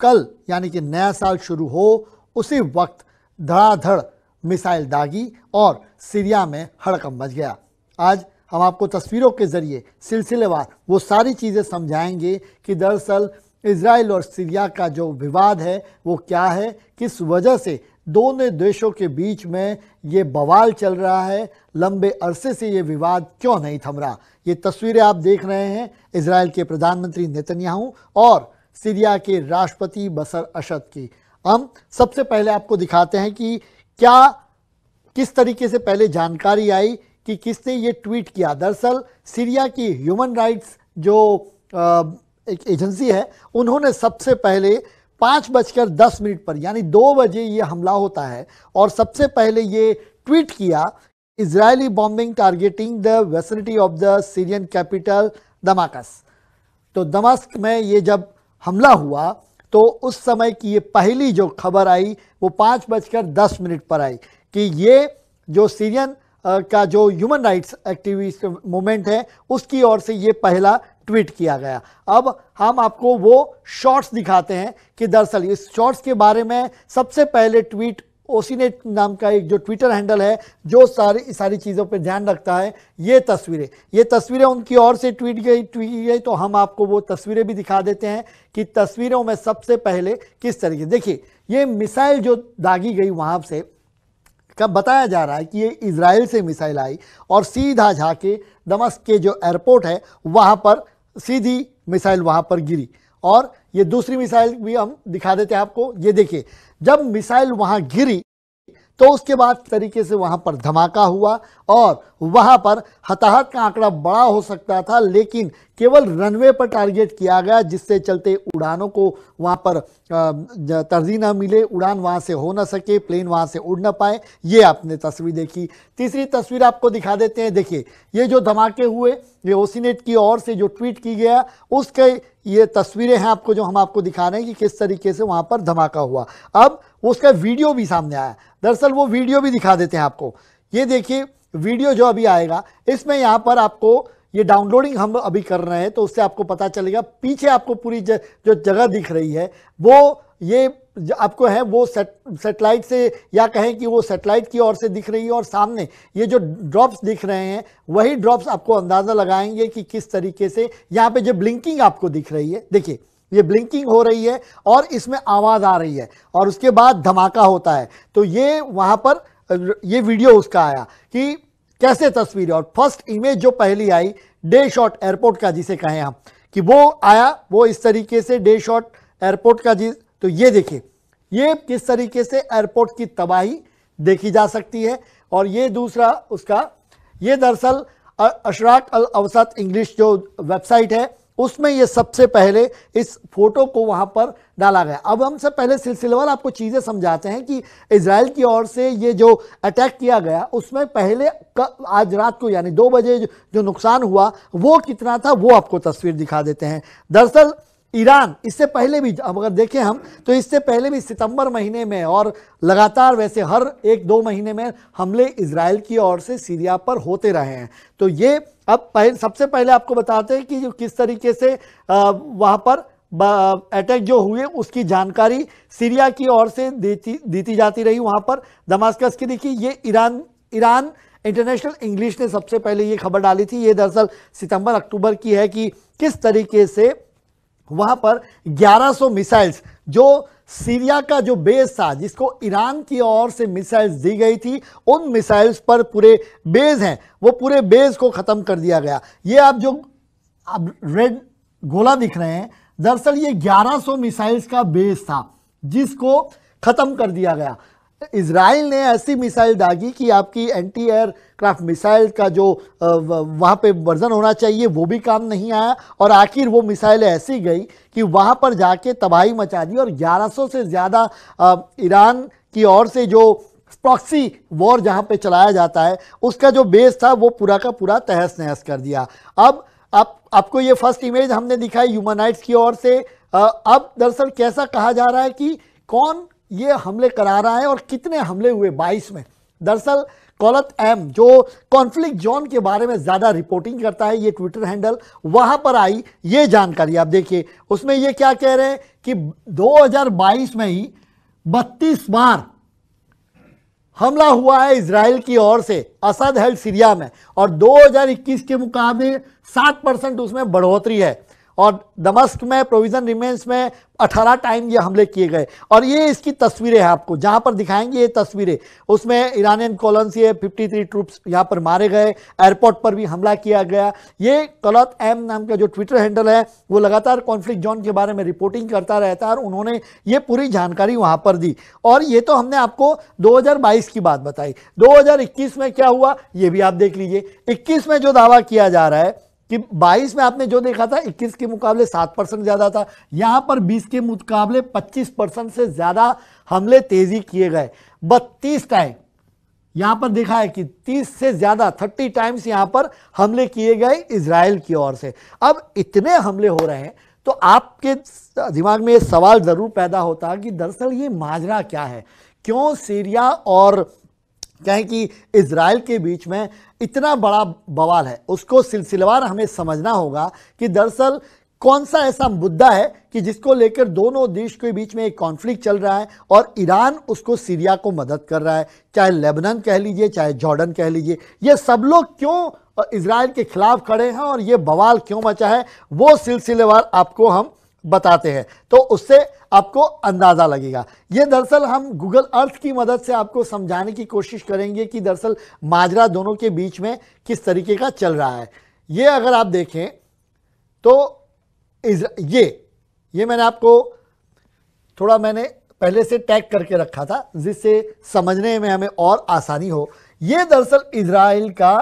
कल यानी कि नया साल शुरू हो उसी वक्त धड़ाधड़ मिसाइल दागी और सीरिया में हड़कंप मच गया। आज हम आपको तस्वीरों के ज़रिए सिलसिलेवार वो सारी चीज़ें समझाएंगे कि दरअसल इजराइल और सीरिया का जो विवाद है वो क्या है, किस वजह से दोनों देशों के बीच में ये बवाल चल रहा है, लंबे अरसे से ये विवाद क्यों नहीं थम रहा। ये तस्वीरें आप देख रहे हैं इजराइल के प्रधानमंत्री नेतन्याहू और सीरिया के राष्ट्रपति बशर असद की। हम सबसे पहले आपको दिखाते हैं कि क्या किस तरीके से पहले जानकारी आई कि किसने ये ट्वीट किया। दरअसल सीरिया की ह्यूमन राइट्स जो एक एजेंसी है उन्होंने सबसे पहले 5:10 पर यानी 2 बजे ये हमला होता है और सबसे पहले ये ट्वीट किया, Israeli bombing targeting the vicinity of the Syrian capital Damascus. तो दमास्क में ये जब हमला हुआ तो उस समय की ये पहली जो खबर आई वो 5:10 पर आई कि ये जो सीरियन का जो ह्यूमन राइट्स एक्टिविस्ट मूवमेंट है उसकी ओर से ये पहला ट्वीट किया गया। अब हम आपको वो शॉर्ट्स दिखाते हैं कि दरअसल इस शॉर्ट्स के बारे में सबसे पहले ट्वीट OCN नाम का एक जो ट्विटर हैंडल है जो सारी चीज़ों पर ध्यान रखता है, ये तस्वीरें उनकी ओर से ट्वीट गई। तो हम आपको वो तस्वीरें भी दिखा देते हैं कि तस्वीरों में सबसे पहले किस तरीके, देखिए ये मिसाइल जो दागी गई वहाँ से का बताया जा रहा है कि ये इजराइल से मिसाइल आई और सीधा जाके दमास्क के जो एयरपोर्ट है वहाँ पर सीधी मिसाइल वहाँ पर गिरी। और ये दूसरी मिसाइल भी हम दिखा देते हैं आपको, ये देखिए जब मिसाइल वहाँ गिरी तो उसके बाद तरीके से वहाँ पर धमाका हुआ और वहाँ पर हताहत का आंकड़ा बड़ा हो सकता था, लेकिन केवल रनवे पर टारगेट किया गया जिससे चलते उड़ानों को वहाँ पर तरजीह ना मिले, उड़ान वहाँ से हो ना सके, प्लेन वहाँ से उड़ ना पाए। ये आपने तस्वीर देखी। तीसरी तस्वीर आपको दिखा देते हैं, देखिए ये जो धमाके हुए ये OCN की ओर से जो ट्वीट की गया उसके ये तस्वीरें हैं आपको, जो हम आपको दिखा रहे हैं कि किस तरीके से वहाँ पर धमाका हुआ। अब उसका वीडियो भी सामने आया, दरअसल वो वीडियो भी दिखा देते हैं आपको। ये देखिए वीडियो जो अभी आएगा इसमें यहाँ पर आपको ये डाउनलोडिंग हम अभी कर रहे हैं तो उससे आपको पता चलेगा। पीछे आपको पूरी जो जगह दिख रही है वो ये आपको है वो सेटेलाइट से या कहें कि वो सेटेलाइट की ओर से दिख रही है, और सामने ये जो ड्रॉप्स दिख रहे हैं वही ड्रॉप्स आपको अंदाज़ा लगाएंगे कि किस तरीके से यहाँ पे जो ब्लिंकिंग आपको दिख रही है, देखिए ये ब्लिंकिंग हो रही है और इसमें आवाज़ आ रही है और उसके बाद धमाका होता है। तो ये वहाँ पर ये वीडियो उसका आया कि कैसे तस्वीरें, और फर्स्ट इमेज जो पहली आई डे शॉट एयरपोर्ट का जिसे कहें हम कि वो आया, वो इस तरीके से डे शॉट एयरपोर्ट का जी। तो ये देखिए ये किस तरीके से एयरपोर्ट की तबाही देखी जा सकती है। और ये दूसरा उसका, ये दरअसल अशराक अल अवसात इंग्लिश जो वेबसाइट है उसमें ये सबसे पहले इस फोटो को वहाँ पर डाला गया। अब हम सब पहले सिलसिलेवार आपको चीज़ें समझाते हैं कि इजराइल की ओर से ये जो अटैक किया गया उसमें पहले आज रात को यानी 2 बजे जो नुकसान हुआ वो कितना था वो आपको तस्वीर दिखा देते हैं। दरअसल ईरान इससे पहले भी अगर देखें हम तो इससे पहले भी सितंबर महीने में और लगातार वैसे हर 1-2 महीने में हमले इजराइल की ओर से सीरिया पर होते रहे हैं। तो ये अब सबसे पहले आपको बताते हैं कि किस तरीके से वहाँ पर अटैक जो हुए उसकी जानकारी सीरिया की ओर से दी जाती रही। वहाँ पर दमास्कस की देखिए ये ईरान इंटरनेशनल इंग्लिश ने सबसे पहले ये खबर डाली थी। ये दरअसल सितंबर-अक्टूबर की है कि किस तरीके से वहाँ पर 1100 मिसाइल्स जो सीरिया का जो बेस था जिसको ईरान की ओर से मिसाइल्स दी गई थी उन मिसाइल्स पर पूरे बेस हैं वो पूरे बेस को ख़त्म कर दिया गया। ये आप जो अब रेड गोला दिख रहे हैं दरअसल ये 1100 मिसाइल्स का बेस था जिसको ख़त्म कर दिया गया। इजराइल ने ऐसी मिसाइल दागी कि आपकी एंटी एयरक्राफ्ट मिसाइल का जो वहाँ पे वर्जन होना चाहिए वो भी काम नहीं आया और आखिर वो मिसाइल ऐसी गई कि वहाँ पर जाके तबाही मचा दी और 1100 से ज़्यादा ईरान की ओर से जो प्रॉक्सी वॉर जहाँ पे चलाया जाता है उसका जो बेस था वो पूरा का पूरा तहस नहस कर दिया। अब आपको ये फर्स्ट इमेज हमने दिखाई ह्यूमन राइट्स की ओर से। अब दरअसल कैसा कहा जा रहा है कि कौन ये हमले करा रहा है और कितने हमले हुए 22 में। दरअसल कौलत एम जो कॉन्फ्लिक्ट जोन के बारे में ज़्यादा रिपोर्टिंग करता है, ये ट्विटर हैंडल, वहाँ पर आई ये जानकारी आप देखिए। उसमें ये क्या कह रहे हैं कि 2022 में ही 32 बार हमला हुआ है इजराइल की ओर से असद हेल्ड सीरिया में और 2021 के मुकाबले 7% उसमें बढ़ोतरी है और दमस्क में प्रोविजन रिमेंस में 18 टाइम ये हमले किए गए। और ये इसकी तस्वीरें हैं आपको जहाँ पर दिखाएंगे ये तस्वीरें, उसमें इरानियन कॉलोन से 53 ट्रूप्स यहाँ पर मारे गए, एयरपोर्ट पर भी हमला किया गया। ये कलत एम नाम का जो ट्विटर हैंडल है वो लगातार कॉन्फ्लिक्ट जोन के बारे में रिपोर्टिंग करता रहता है और उन्होंने ये पूरी जानकारी वहाँ पर दी। और ये तो हमने आपको 2022 की बात बताई। 2021 में क्या हुआ ये भी आप देख लीजिए। 21 में जो दावा किया जा रहा है कि 22 में आपने जो देखा था 21 के मुकाबले 7% ज़्यादा था, यहाँ पर 20 के मुकाबले 25% से ज़्यादा हमले तेज़ी किए गए। 32 टाइम यहाँ पर देखा है कि 30 से ज़्यादा 30 टाइम्स यहाँ पर हमले किए गए इजराइल की ओर से। अब इतने हमले हो रहे हैं तो आपके दिमाग में ये सवाल ज़रूर पैदा होता है कि दरअसल ये माजरा क्या है, क्यों सीरिया और कहें कि इजराइल के बीच में इतना बड़ा बवाल है। उसको सिलसिलेवार हमें समझना होगा कि दरअसल कौन सा ऐसा मुद्दा है कि जिसको लेकर दोनों देश के बीच में एक कॉन्फ्लिक्ट चल रहा है और ईरान उसको सीरिया को मदद कर रहा है, चाहे लेबनान कह लीजिए चाहे जॉर्डन कह लीजिए, ये सब लोग क्यों इजराइल के खिलाफ खड़े हैं और ये बवाल क्यों मचा है वो सिलसिलेवार आपको हम बताते हैं तो उससे आपको अंदाज़ा लगेगा। ये दरअसल हम गूगल अर्थ की मदद से आपको समझाने की कोशिश करेंगे कि दरअसल माजरा दोनों के बीच में किस तरीके का चल रहा है। ये अगर आप देखें तो ये मैंने आपको थोड़ा पहले से टैग करके रखा था जिससे समझने में हमें और आसानी हो। ये दरअसल इजराइल का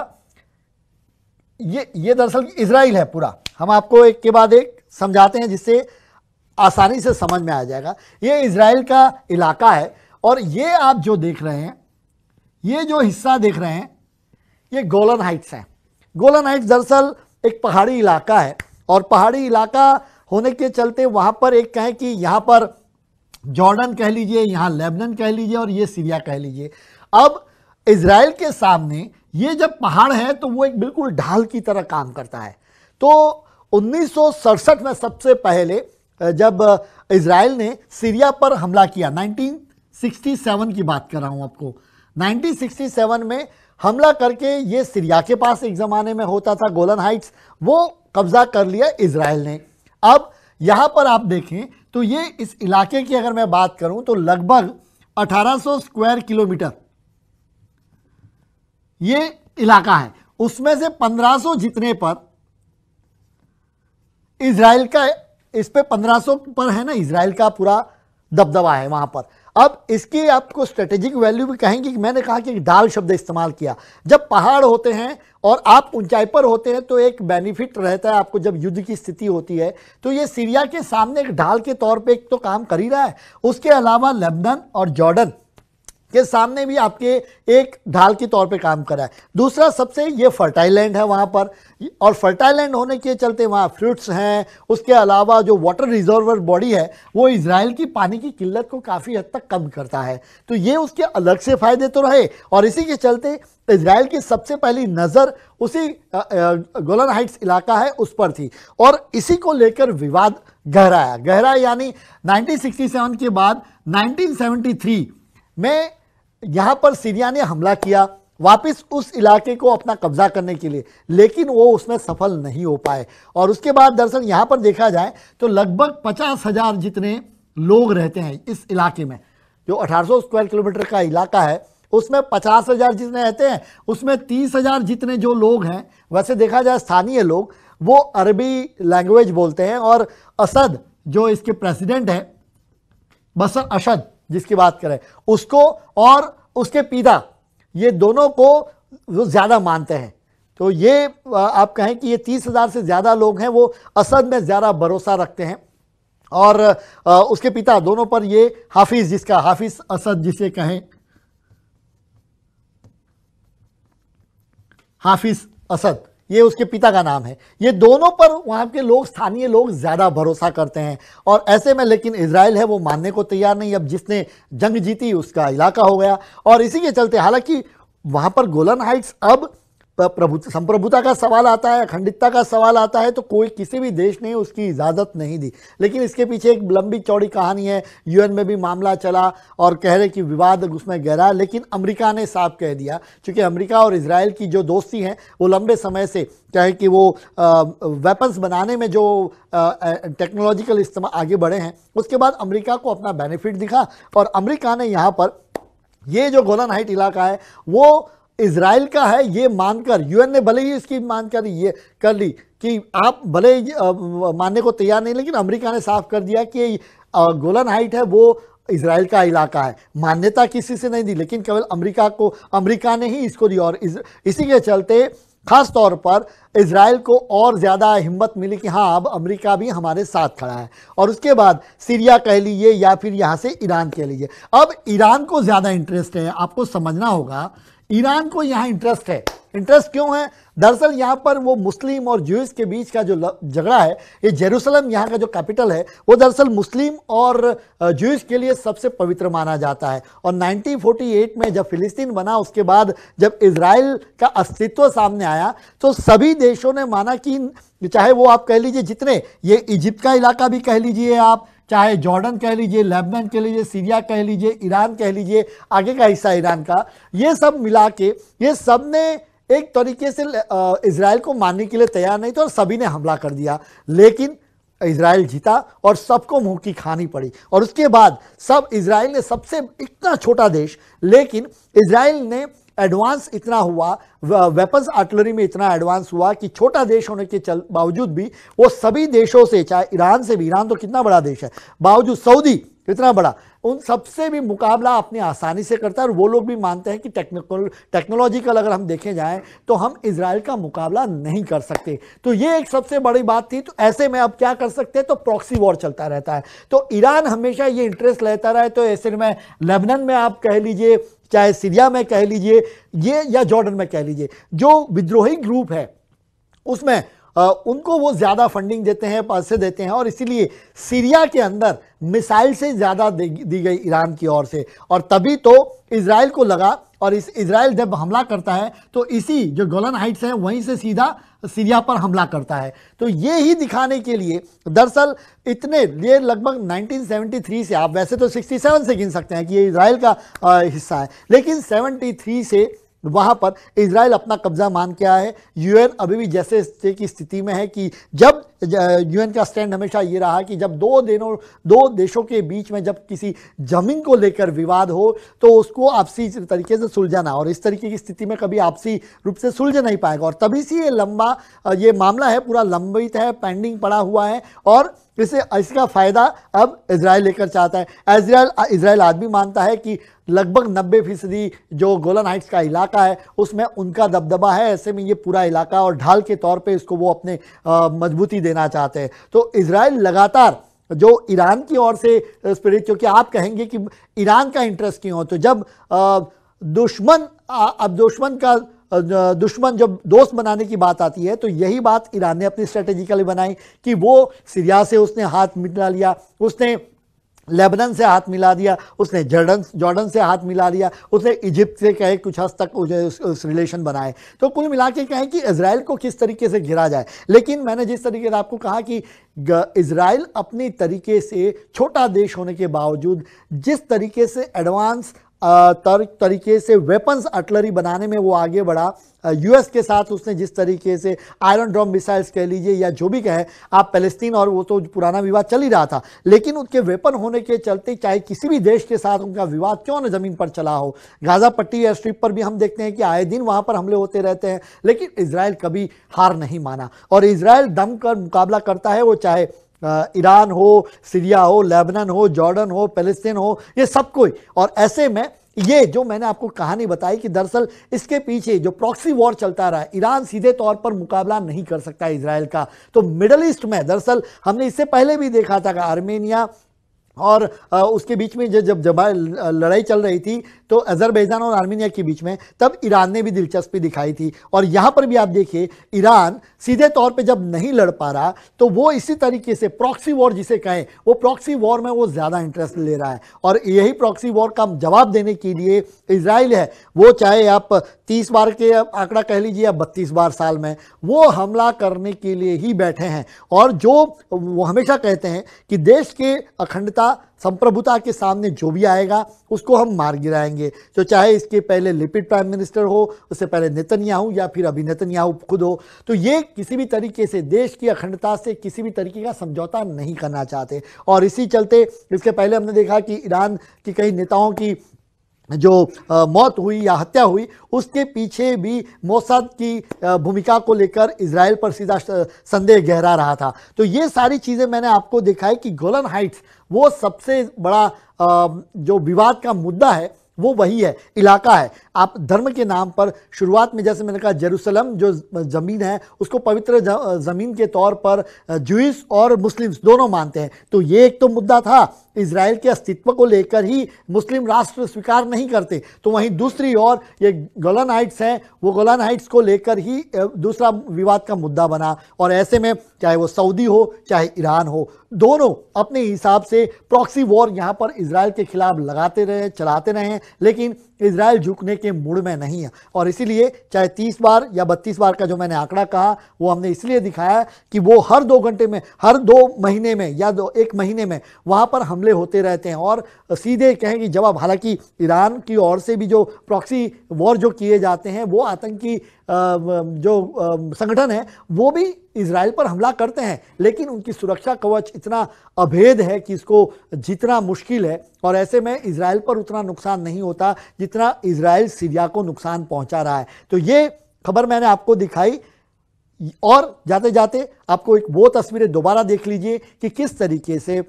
ये दरअसल इजराइल है पूरा। हम आपको एक के बाद एक समझाते हैं जिससे आसानी से समझ में आ जाएगा। ये इजराइल का इलाका है और ये आप जो देख रहे हैं, ये जो हिस्सा देख रहे हैं, ये गोलन हाइट्स हैं। गोलन हाइट्स दरअसल एक पहाड़ी इलाका है और पहाड़ी इलाका होने के चलते वहाँ पर एक कहें कि यहाँ पर जॉर्डन कह लीजिए, यहाँ लेबनान कह लीजिए और ये सीरिया कह लीजिए। अब इजराइल के सामने ये जब पहाड़ है तो वो एक बिल्कुल ढाल की तरह काम करता है। तो 1967 में सबसे पहले जब इजराइल ने सीरिया पर हमला किया, 1967 की बात कर रहा हूँ आपको, 1967 में हमला करके ये सीरिया के पास एक ज़माने में होता था गोलन हाइट्स, वो कब्जा कर लिया इजराइल ने। अब यहाँ पर आप देखें तो ये इस इलाके की अगर मैं बात करूँ तो लगभग 1800 स्क्वायर किलोमीटर ये इलाका है, उसमें से 1500 जितने पर इजराइल का, इस पे 1500 पर है ना इजराइल का पूरा दबदबा है वहाँ पर। अब इसकी आपको स्ट्रेटेजिक वैल्यू भी कहेंगे कि मैंने कहा कि ढाल शब्द इस्तेमाल किया। जब पहाड़ होते हैं और आप ऊंचाई पर होते हैं तो एक बेनिफिट रहता है आपको जब युद्ध की स्थिति होती है। तो ये सीरिया के सामने एक ढाल के तौर पे एक तो काम कर ही रहा है, उसके अलावा लेबनान और जॉर्डन के सामने भी आपके एक ढाल के तौर पे काम कर रहा है। दूसरा सबसे ये फर्टाइल लैंड है वहाँ पर और फर्टाइल लैंड होने के चलते वहाँ फ्रूट्स हैं, उसके अलावा जो वाटर रिजर्वर बॉडी है वो इजराइल की पानी की किल्लत को काफ़ी हद तक कम करता है। तो ये उसके अलग से फ़ायदे तो रहे और इसी के चलते इजराइल की सबसे पहली नज़र उसी गोलन हाइट्स इलाका है उस पर थी और इसी को लेकर विवाद गहराया। यानी 1967 के बाद 1973 में यहाँ पर सीरिया ने हमला किया वापस उस इलाके को अपना कब्जा करने के लिए, लेकिन वो उसमें सफल नहीं हो पाए। और उसके बाद दरअसल यहाँ पर देखा जाए तो लगभग 50,000 जितने लोग रहते हैं इस इलाके में, जो 1800 स्क्वायर किलोमीटर का इलाका है उसमें 50,000 जितने रहते हैं, उसमें 30,000 जितने जो लोग हैं, वैसे देखा जाए स्थानीय लोग वो अरबी लैंग्वेज बोलते हैं और असद जो इसके प्रेसिडेंट हैं बशर असद, जिसकी बात करें उसको और उसके पिता, ये दोनों को वो ज़्यादा मानते हैं। तो ये आप कहें कि ये 30,000 से ज़्यादा लोग हैं वो असद में ज़्यादा भरोसा रखते हैं और उसके पिता दोनों पर। ये हाफिज़, जिसका हाफिज़ असद जिसे कहें, हाफिज़ असद, ये उसके पिता का नाम है। ये दोनों पर वहाँ के लोग, स्थानीय लोग ज़्यादा भरोसा करते हैं। और ऐसे में लेकिन इजराइल है वो मानने को तैयार नहीं। अब जिसने जंग जीती उसका इलाका हो गया और इसी के चलते हालांकि वहाँ पर गोलन हाइट्स अब संप्रभुता का सवाल आता है, अखंडितता का सवाल आता है, तो कोई किसी भी देश ने उसकी इजाज़त नहीं दी। लेकिन इसके पीछे एक लंबी चौड़ी कहानी है। यूएन में भी मामला चला और कह रहे कि विवाद उसमें गहरा, लेकिन अमेरिका ने साफ कह दिया, क्योंकि अमेरिका और इजराइल की जो दोस्ती है वो लंबे समय से, चाहे कि वो वेपन्स बनाने में जो टेक्नोलॉजिकल इस्तेमाल आगे बढ़े हैं, उसके बाद अमेरिका को अपना बेनिफिट दिखा और अमेरिका ने यहाँ पर ये जो गोलन हाइट इलाका है वो इजराइल का है ये मानकर, यूएन ने भले ही इसकी मानकारी ये कर ली कि आप भले मानने को तैयार नहीं, लेकिन अमेरिका ने साफ कर दिया कि गोलन हाइट है वो इजराइल का इलाका है। मान्यता किसी से नहीं दी, लेकिन केवल अमेरिका को, अमेरिका ने ही इसको दी। और इसी के चलते ख़ास तौर पर इजराइल को और ज़्यादा हिम्मत मिली कि हाँ अब अमेरिका भी हमारे साथ खड़ा है। और उसके बाद सीरिया कह लीजिए या फिर यहाँ से ईरान कह लीजिए, अब ईरान को ज़्यादा इंटरेस्ट है। आपको समझना होगा ईरान को यहाँ इंटरेस्ट है। इंटरेस्ट क्यों है? दरअसल यहाँ पर वो मुस्लिम और ज्यूज के बीच का जो झगड़ा है, ये जेरूसलम यहाँ का जो कैपिटल है वो दरअसल मुस्लिम और ज्यूज के लिए सबसे पवित्र माना जाता है। और 1948 में जब फिलिस्तीन बना, उसके बाद जब इजराइल का अस्तित्व सामने आया, तो सभी देशों ने माना कि चाहे वो आप कह लीजिए जितने, ये इजिप्ट का इलाका भी कह लीजिए आप, चाहे जॉर्डन कह लीजिए, लेबनान कह लीजिए, सीरिया कह लीजिए, ईरान कह लीजिए, आगे का हिस्सा ईरान का, ये सब मिला के ये सब ने एक तरीके से इजराइल को मानने के लिए तैयार नहीं थे और सभी ने हमला कर दिया। लेकिन इजराइल जीता और सबको मुंह की खानी पड़ी। और उसके बाद सब इजराइल ने, सबसे इतना छोटा देश, लेकिन इजराइल ने एडवांस इतना हुआ, वेपन्स आर्टिलरी में इतना एडवांस हुआ कि छोटा देश होने के बावजूद भी वो सभी देशों से, चाहे ईरान से भी, ईरान तो कितना बड़ा देश है, बावजूद सऊदी कितना बड़ा, उन सबसे भी मुकाबला अपने आसानी से करता है। और वो लोग भी मानते हैं कि टेक्नोलॉजिकल अगर हम देखे जाएं तो हम इजराइल का मुकाबला नहीं कर सकते। तो ये एक सबसे बड़ी बात थी। तो ऐसे में अब क्या कर सकते हैं? तो प्रॉक्सी वॉर चलता रहता है। तो ईरान हमेशा ये इंटरेस्ट लेता रहा है। तो ऐसे में लेबनान में आप कह लीजिए, चाहे सीरिया में कह लीजिए, ये या जॉर्डन में कह लीजिए, जो विद्रोही ग्रुप है उसमें उनको वो ज़्यादा फंडिंग देते हैं, पैसे देते हैं। और इसीलिए सीरिया के अंदर मिसाइल से ज़्यादा दी गई ईरान की ओर से। और तभी तो इजराइल को लगा, और इस इजराइल जब हमला करता है तो इसी जो गोलन हाइट्स है वहीं से सीधा सीरिया पर हमला करता है। तो ये ही दिखाने के लिए दरअसल इतने, ये लगभग 1973 से, आप वैसे तो 67 से गिन सकते हैं कि ये इजराइल का हिस्सा है, लेकिन 73 से वहाँ पर इजराइल अपना कब्जा मान के आया है। यूएन अभी भी जैसे की स्थिति में है कि जब यूएन का स्टैंड हमेशा ये रहा कि जब दो देशों के बीच में जब किसी जमीन को लेकर विवाद हो तो उसको आपसी तरीके से सुलझाना, और इस तरीके की स्थिति में कभी आपसी रूप से सुलझ नहीं पाएगा। और तभी से ये लंबा ये मामला है, पूरा लंबित है, पेंडिंग पड़ा हुआ है। और इसका फ़ायदा अब इजराइल लेकर चाहता है। इजराइल आदमी मानता है कि लगभग 90% जो गोलन हाइट्स का इलाका है उसमें उनका दबदबा है। ऐसे में ये पूरा इलाका और ढाल के तौर पे इसको वो अपने मजबूती देना चाहते हैं। तो इजराइल लगातार जो ईरान की ओर से स्पिरिट, क्योंकि आप कहेंगे कि ईरान का इंटरेस्ट क्यों हो, तो जब दुश्मन जब दोस्त बनाने की बात आती है तो यही बात ईरान ने अपनी स्ट्रेटेजिकली बनाई कि वो सीरिया से उसने हाथ मिला लिया, उसने लेबनान से हाथ मिला दिया, उसने जॉर्डन से हाथ मिला लिया, उसने इजिप्ट से कहे कुछ हद तक उस रिलेशन बनाए। तो कुल मिला के कहें कि इजराइल को किस तरीके से घिरा जाए। लेकिन मैंने जिस तरीके से आपको कहा कि इजराइल अपने तरीके से छोटा देश होने के बावजूद जिस तरीके से एडवांस तरीके से वेपन्स आर्टिलरी बनाने में वो आगे बढ़ा, यूएस के साथ उसने जिस तरीके से आयरन ड्रॉम मिसाइल्स कह लीजिए या जो भी कहे आप, पैलेस्टीन और वो तो पुराना विवाद चल ही रहा था, लेकिन उनके वेपन होने के चलते चाहे किसी भी देश के साथ उनका विवाद क्यों न ज़मीन पर चला हो। गाज़ा पट्टी एयर स्ट्रिप पर भी हम देखते हैं कि आए दिन वहाँ पर हमले होते रहते हैं, लेकिन इजराइल कभी हार नहीं माना। और इजराइल दम कर मुकाबला करता है, वो चाहे ईरान हो, सीरिया हो, लेबनान हो, जॉर्डन हो, पैलेस्टीन हो, ये सब कोई। और ऐसे में ये जो मैंने आपको कहानी बताई कि दरअसल इसके पीछे जो प्रॉक्सी वॉर चलता रहा है, ईरान सीधे तौर पर मुकाबला नहीं कर सकता इसराइल का। तो मिडल ईस्ट में दरअसल हमने इससे पहले भी देखा था कि आर्मेनिया और उसके बीच में जब लड़ाई चल रही थी तो अजरबैजान और आर्मेनिया के बीच में, तब ईरान ने भी दिलचस्पी दिखाई थी। और यहाँ पर भी आप देखिए ईरान सीधे तौर पे जब नहीं लड़ पा रहा तो वो इसी तरीके से प्रॉक्सी वॉर जिसे कहें, वो प्रॉक्सी वॉर में वो ज़्यादा इंटरेस्ट ले रहा है। और यही प्रॉक्सी वॉर का जवाब देने के लिए इसराइल है, वो चाहे आप 30 बार के आंकड़ा कह लीजिए या 32 बार साल में, वो हमला करने के लिए ही बैठे हैं। और जो वो हमेशा कहते हैं कि देश के अखंडता संप्रभुता के सामने जो भी आएगा उसको हम मार गिराएंगे, तो चाहे इसके पहले लिपिड प्राइम मिनिस्टर हो, उससे पहले नेतन्याहू या फिर अभी नेतन्याहू खुद हो। तो ये किसी भी तरीके से देश की अखंडता से किसी भी तरीके का समझौता नहीं करना चाहते। और इसी चलते इसके पहले हमने देखा कि ईरान के कई नेताओं की जो मौत हुई या हत्या हुई, उसके पीछे भी मोसाद की भूमिका को लेकर इजराइल पर सीधा संदेह गहरा रहा था। तो ये सारी चीज़ें मैंने आपको दिखाई कि गोलन हाइट्स वो सबसे बड़ा जो विवाद का मुद्दा है वो वही है, इलाका है। आप धर्म के नाम पर शुरुआत में जैसे मैंने कहा जेरूसलम जो ज़मीन है उसको पवित्र ज़मीन के तौर पर जूस और मुस्लिम्स दोनों मानते हैं। तो ये एक तो मुद्दा था, इजराइल के अस्तित्व को लेकर ही मुस्लिम राष्ट्र स्वीकार नहीं करते। तो वहीं दूसरी ओर ये गोलन हाइट्स हैं, वो गोलन हाइट्स को लेकर ही दूसरा विवाद का मुद्दा बना। और ऐसे में चाहे वो सऊदी हो चाहे ईरान हो, दोनों अपने हिसाब से प्रॉक्सी वॉर यहाँ पर इजराइल के खिलाफ लगाते रहे, चलाते रहे हैं, लेकिन इजराइल झुकने के मूड में नहीं है। और इसीलिए चाहे 30 बार या 32 बार का जो मैंने आंकड़ा कहा वो हमने इसलिए दिखाया कि वो हर 2 घंटे में, हर 2 महीने में या 1 महीने में वहाँ पर हमले होते रहते हैं। और सीधे कहेंगे जवाब, हालांकि ईरान की ओर से भी जो प्रॉक्सी वॉर जो किए जाते हैं वो आतंकी जो संगठन है वो भी इजराइल पर हमला करते हैं, लेकिन उनकी सुरक्षा कवच इतना अभेद है कि इसको जीतना मुश्किल है। और ऐसे में इजराइल पर उतना नुकसान नहीं होता जितना इजराइल सीरिया को नुकसान पहुंचा रहा है। तो ये खबर मैंने आपको दिखाई, और जाते जाते आपको एक वो तस्वीरें दोबारा देख लीजिए कि किस तरीके से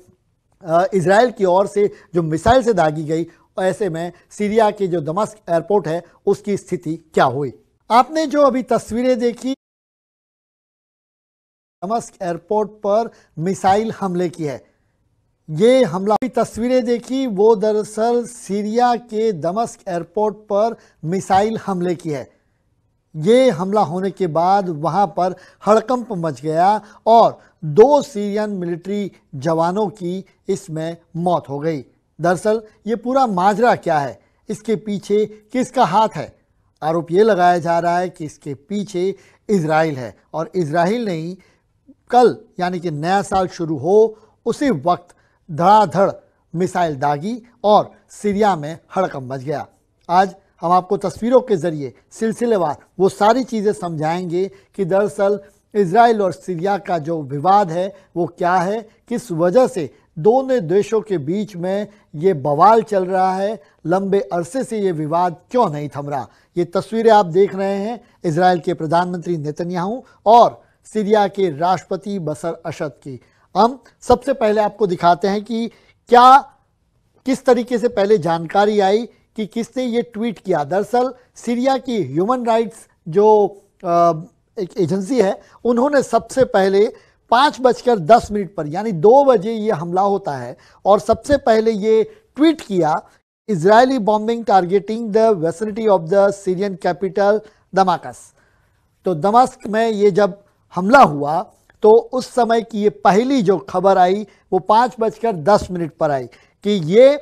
इजराइल की ओर से जो मिसाइल से दागी गई, ऐसे में सीरिया के जो दमास्क एयरपोर्ट है उसकी स्थिति क्या हुई। आपने जो अभी तस्वीरें देखी दमास्क एयरपोर्ट पर मिसाइल हमले की है, ये हमला की तस्वीरें देखी वो दरअसल सीरिया के दमास्क एयरपोर्ट पर मिसाइल हमले की है। ये हमला होने के बाद वहाँ पर हड़कंप मच गया और 2 सीरियन मिलिट्री जवानों की इसमें मौत हो गई। दरअसल ये पूरा माजरा क्या है, इसके पीछे किसका हाथ है? आरोप ये लगाया जा रहा है कि इसके पीछे इजराइल है। और इजराइल ने ही कल यानी कि नया साल शुरू हो उसी वक्त धड़ाधड़ मिसाइल दागी और सीरिया में हड़कंप मच गया। आज हम आपको तस्वीरों के ज़रिए सिलसिलेवार वो सारी चीज़ें समझाएंगे कि दरअसल इजराइल और सीरिया का जो विवाद है वो क्या है, किस वजह से दोनों देशों के बीच में ये बवाल चल रहा है, लंबे अरसे से ये विवाद क्यों नहीं थम रहा। ये तस्वीरें आप देख रहे हैं इजराइल के प्रधानमंत्री नेतन्याहू और सीरिया के राष्ट्रपति बशर असद की। हम सबसे पहले आपको दिखाते हैं कि क्या किस तरीके से पहले जानकारी आई कि किसने ये ट्वीट किया। दरअसल सीरिया की ह्यूमन राइट्स जो एक एजेंसी है उन्होंने सबसे पहले 5:10 पर यानी 2 बजे ये हमला होता है और सबसे पहले ये ट्वीट किया, Israeli bombing targeting the vicinity of the Syrian capital Damascus. तो दमास्क में ये जब हमला हुआ तो उस समय की ये पहली जो खबर आई वो 5:10 पर आई कि ये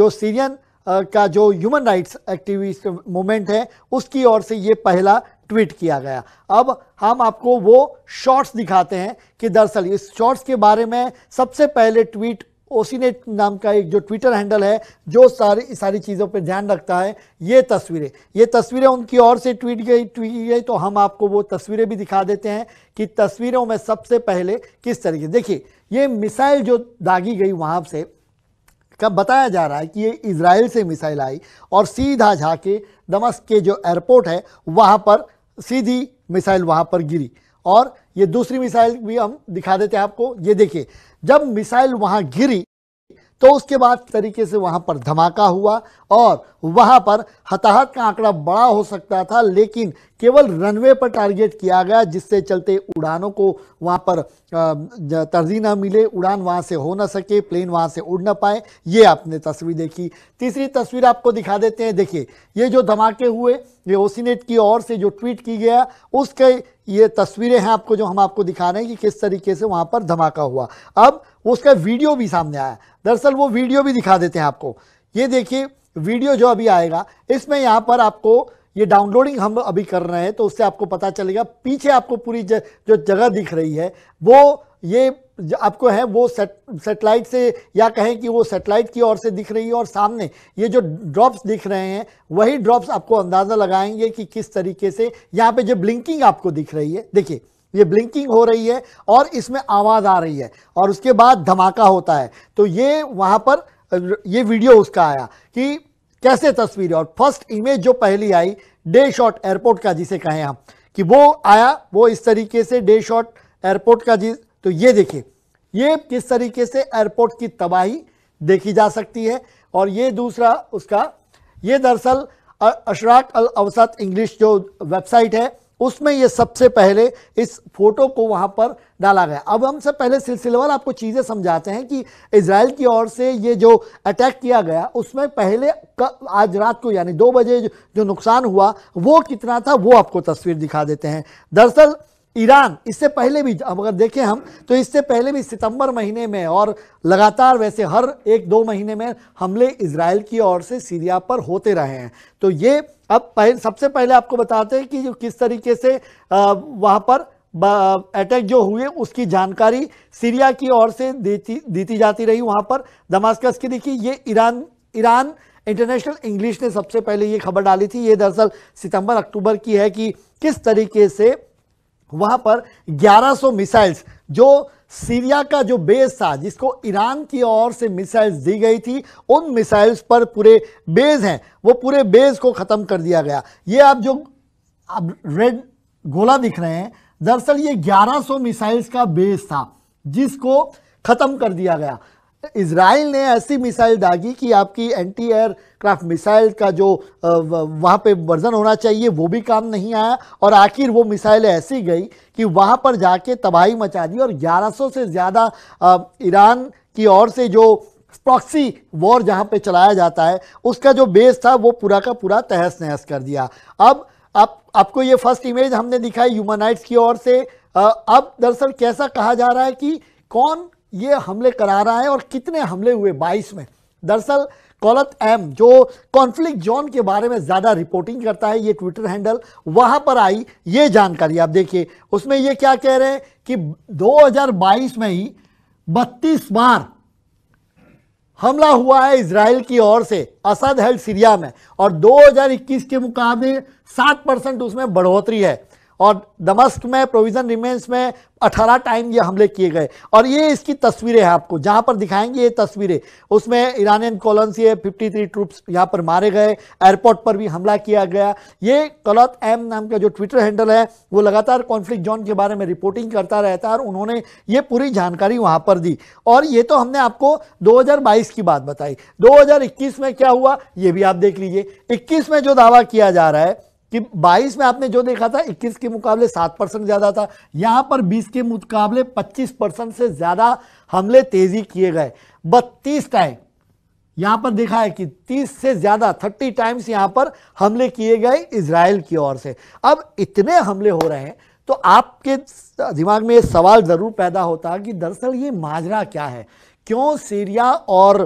जो सीरियन का जो ह्यूमन राइट्स एक्टिविस्ट मूवमेंट है उसकी ओर से ये पहला ट्वीट किया गया। अब हम आपको वो शॉर्ट्स दिखाते हैं कि दरअसल इस शॉर्ट्स के बारे में सबसे पहले ट्वीट OCN नाम का एक जो ट्विटर हैंडल है जो सारी चीज़ों पर ध्यान रखता है, ये तस्वीरें उनकी ओर से ट्वीट गई। तो हम आपको वो तस्वीरें भी दिखा देते हैं कि तस्वीरों में सबसे पहले किस तरीके, देखिए ये मिसाइल जो दागी गई वहाँ से, कब बताया जा रहा है कि ये इजराइल से मिसाइल आई और सीधा जाके दमस्क के जो एयरपोर्ट है वहाँ पर सीधी मिसाइल वहाँ पर गिरी। और ये दूसरी मिसाइल भी हम दिखा देते हैं आपको। ये देखिए, जब मिसाइल वहाँ गिरी तो उसके बाद तरीके से वहाँ पर धमाका हुआ और वहाँ पर हताहत का आंकड़ा बड़ा हो सकता था, लेकिन केवल रनवे पर टारगेट किया गया, जिससे चलते उड़ानों को वहाँ पर तरजीह ना मिले, उड़ान वहाँ से हो ना सके, प्लेन वहाँ से उड़ ना पाए। ये आपने तस्वीर देखी। तीसरी तस्वीर आपको दिखा देते हैं। देखिए, ये जो धमाके हुए ये ओसीनेट की ओर से जो ट्वीट की गया उसके ये तस्वीरें हैं आपको, जो हम आपको दिखा रहे हैं कि किस तरीके से वहाँ पर धमाका हुआ। अब उसका वीडियो भी सामने आया, दरअसल वो वीडियो भी दिखा देते हैं आपको। ये देखिए वीडियो जो अभी आएगा, इसमें यहाँ पर आपको ये डाउनलोडिंग हम अभी कर रहे हैं तो उससे आपको पता चलेगा। पीछे आपको पूरी जो जगह दिख रही है वो ये आपको है वो सेटेलाइट से या कहें कि वो सेटेलाइट की ओर से दिख रही है, और सामने ये जो ड्रॉप्स दिख रहे हैं वही ड्रॉप्स आपको अंदाज़ा लगाएंगे कि किस तरीके से यहाँ पे जो ब्लिंकिंग आपको दिख रही है। देखिए ये ब्लिंकिंग हो रही है और इसमें आवाज़ आ रही है और उसके बाद धमाका होता है। तो ये वहाँ पर ये वीडियो उसका आया कि कैसे तस्वीरें, और फर्स्ट इमेज जो पहली आई डे शॉट एयरपोर्ट का जिसे कहें हम, कि वो आया वो इस तरीके से डे शॉट एयरपोर्ट का। जी तो ये देखिए ये किस तरीके से एयरपोर्ट की तबाही देखी जा सकती है। और ये दूसरा उसका, ये दरअसल अशराक अल अवसात इंग्लिश जो वेबसाइट है उसमें ये सबसे पहले इस फोटो को वहाँ पर डाला गया। अब हम सब पहले सिलसिलेवार आपको चीज़ें समझाते हैं कि इजराइल की ओर से ये जो अटैक किया गया उसमें पहले आज रात को यानी 2 बजे जो नुकसान हुआ वो कितना था वो आपको तस्वीर दिखा देते हैं। दरअसल ईरान इससे पहले भी अगर देखें हम तो इससे पहले भी सितंबर महीने में और लगातार वैसे हर 1-2 महीने में हमले इजराइल की ओर से सीरिया पर होते रहे हैं। तो ये अब सबसे पहले आपको बताते हैं कि किस तरीके से वहाँ पर अटैक जो हुए उसकी जानकारी सीरिया की ओर से दी जाती रही। वहाँ पर दमास्कस की देखिए, ये ईरान इंटरनेशनल इंग्लिश ने सबसे पहले ये खबर डाली थी। ये दरअसल सितंबर अक्टूबर की है कि किस तरीके से वहाँ पर 1100 मिसाइल्स जो सीरिया का जो बेस था जिसको ईरान की ओर से मिसाइल्स दी गई थी, उन मिसाइल्स पर पूरे बेस हैं वो पूरे बेस को ख़त्म कर दिया गया। ये आप जो अब रेड गोला दिख रहे हैं, दरअसल ये 1100 मिसाइल्स का बेस था जिसको ख़त्म कर दिया गया। इजराइल ने ऐसी मिसाइल दागी कि आपकी एंटी एयरक्राफ्ट मिसाइल का जो वहाँ पे वर्जन होना चाहिए वो भी काम नहीं आया, और आखिर वो मिसाइल ऐसी गई कि वहाँ पर जाके तबाही मचा दी। और 1100 से ज़्यादा ईरान की ओर से जो प्रॉक्सी वॉर जहाँ पे चलाया जाता है उसका जो बेस था वो पूरा का पूरा तहस नहस कर दिया। अब आपको ये फर्स्ट इमेज हमने दिखाई ह्यूमन राइट्स की ओर से। अब दरअसल कैसा कहा जा रहा है कि कौन ये हमले करा रहा है और कितने हमले हुए 22 में। दरअसल कॉलत एम जो कॉन्फ्लिक्ट जोन के बारे में ज़्यादा रिपोर्टिंग करता है, ये ट्विटर हैंडल, वहाँ पर आई ये जानकारी। आप देखिए उसमें ये क्या कह रहे हैं कि 2022 में ही 32 बार हमला हुआ है इजराइल की ओर से असद हेल्ड सीरिया में, और 2021 के मुकाबले 7% उसमें बढ़ोतरी है। और दमश्क में प्रोविजन रिमेंस में 18 टाइम ये हमले किए गए। और ये इसकी तस्वीरें हैं आपको जहाँ पर दिखाएंगे ये तस्वीरें, उसमें ईरानियन कॉलोन से 53 ट्रूप्स यहाँ पर मारे गए, एयरपोर्ट पर भी हमला किया गया। ये कलत एम नाम का जो ट्विटर हैंडल है वो लगातार कॉन्फ्लिक्ट जोन के बारे में रिपोर्टिंग करता रहता है, और उन्होंने ये पूरी जानकारी वहाँ पर दी। और ये तो हमने आपको 2022 की बात बताई। 2021 में क्या हुआ ये भी आप देख लीजिए। 21 में जो दावा किया जा रहा है कि 22 में आपने जो देखा था 21 के मुकाबले 7% ज़्यादा था, यहाँ पर 20 के मुकाबले 25% से ज़्यादा हमले तेज़ी किए गए। 32 टाइम यहाँ पर देखा है कि 30 से ज़्यादा 30 टाइम्स यहाँ पर हमले किए गए इजराइल की ओर से। अब इतने हमले हो रहे हैं तो आपके दिमाग में ये सवाल ज़रूर पैदा होता है कि दरअसल ये माजरा क्या है, क्यों सीरिया और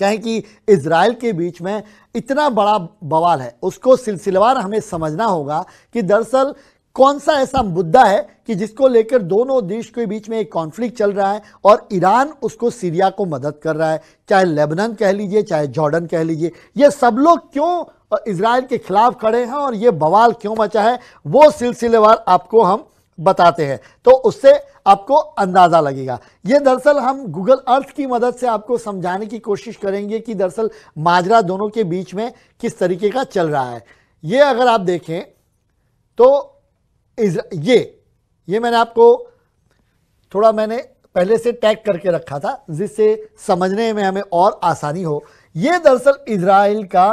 कहें कि इजराइल के बीच में इतना बड़ा बवाल है। उसको सिलसिलेवार हमें समझना होगा कि दरअसल कौन सा ऐसा मुद्दा है कि जिसको लेकर दोनों देश के बीच में एक कॉन्फ्लिक्ट चल रहा है और ईरान उसको सीरिया को मदद कर रहा है, चाहे लेबनान कह लीजिए चाहे जॉर्डन कह लीजिए, ये सब लोग क्यों इजराइल के खिलाफ खड़े हैं और ये बवाल क्यों मचा है वो सिलसिलेवार आपको हम बताते हैं तो उससे आपको अंदाज़ा लगेगा। ये दरअसल हम गूगल अर्थ की मदद से आपको समझाने की कोशिश करेंगे कि दरअसल माजरा दोनों के बीच में किस तरीके का चल रहा है। ये अगर आप देखें तो ये ये मैंने आपको थोड़ा मैंने पहले से टैग करके रखा था जिससे समझने में हमें और आसानी हो। ये दरअसल इजराइल का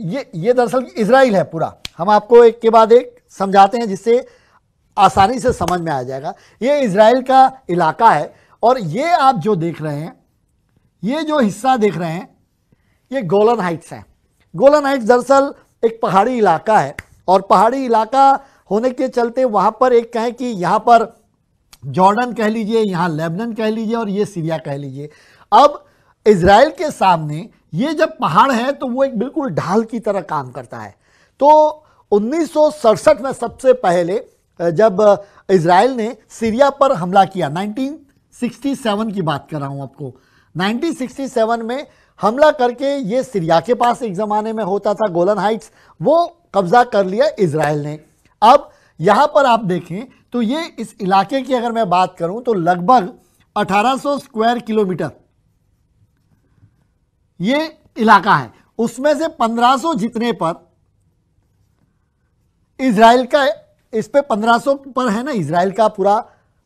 ये दरअसल इजराइल है पूरा। हम आपको एक के बाद एक समझाते हैं जिससे आसानी से समझ में आ जाएगा। ये इजराइल का इलाका है और ये आप जो देख रहे हैं, ये जो हिस्सा देख रहे हैं, ये गोलन हाइट्स हैं। गोलन हाइट्स दरअसल एक पहाड़ी इलाका है और पहाड़ी इलाका होने के चलते वहाँ पर एक कहें कि यहाँ पर जॉर्डन कह लीजिए, यहाँ लेबनन कह लीजिए और ये सीरिया कह लीजिए। अब इजराइल के सामने ये जब पहाड़ है तो वो एक बिल्कुल ढाल की तरह काम करता है। तो 1967 में सबसे पहले जब इजराइल ने सीरिया पर हमला किया, 1967 की बात कर रहा हूँ आपको, 1967 में हमला करके ये सीरिया के पास एक ज़माने में होता था गोलन हाइट्स, वो कब्जा कर लिया इजराइल ने। अब यहाँ पर आप देखें तो ये इस इलाके की अगर मैं बात करूँ तो लगभग 1800 स्क्वायर किलोमीटर ये इलाका है, उसमें से 1500 जितने पर इजराइल का, इस पे 1500 पर है ना इजराइल का पूरा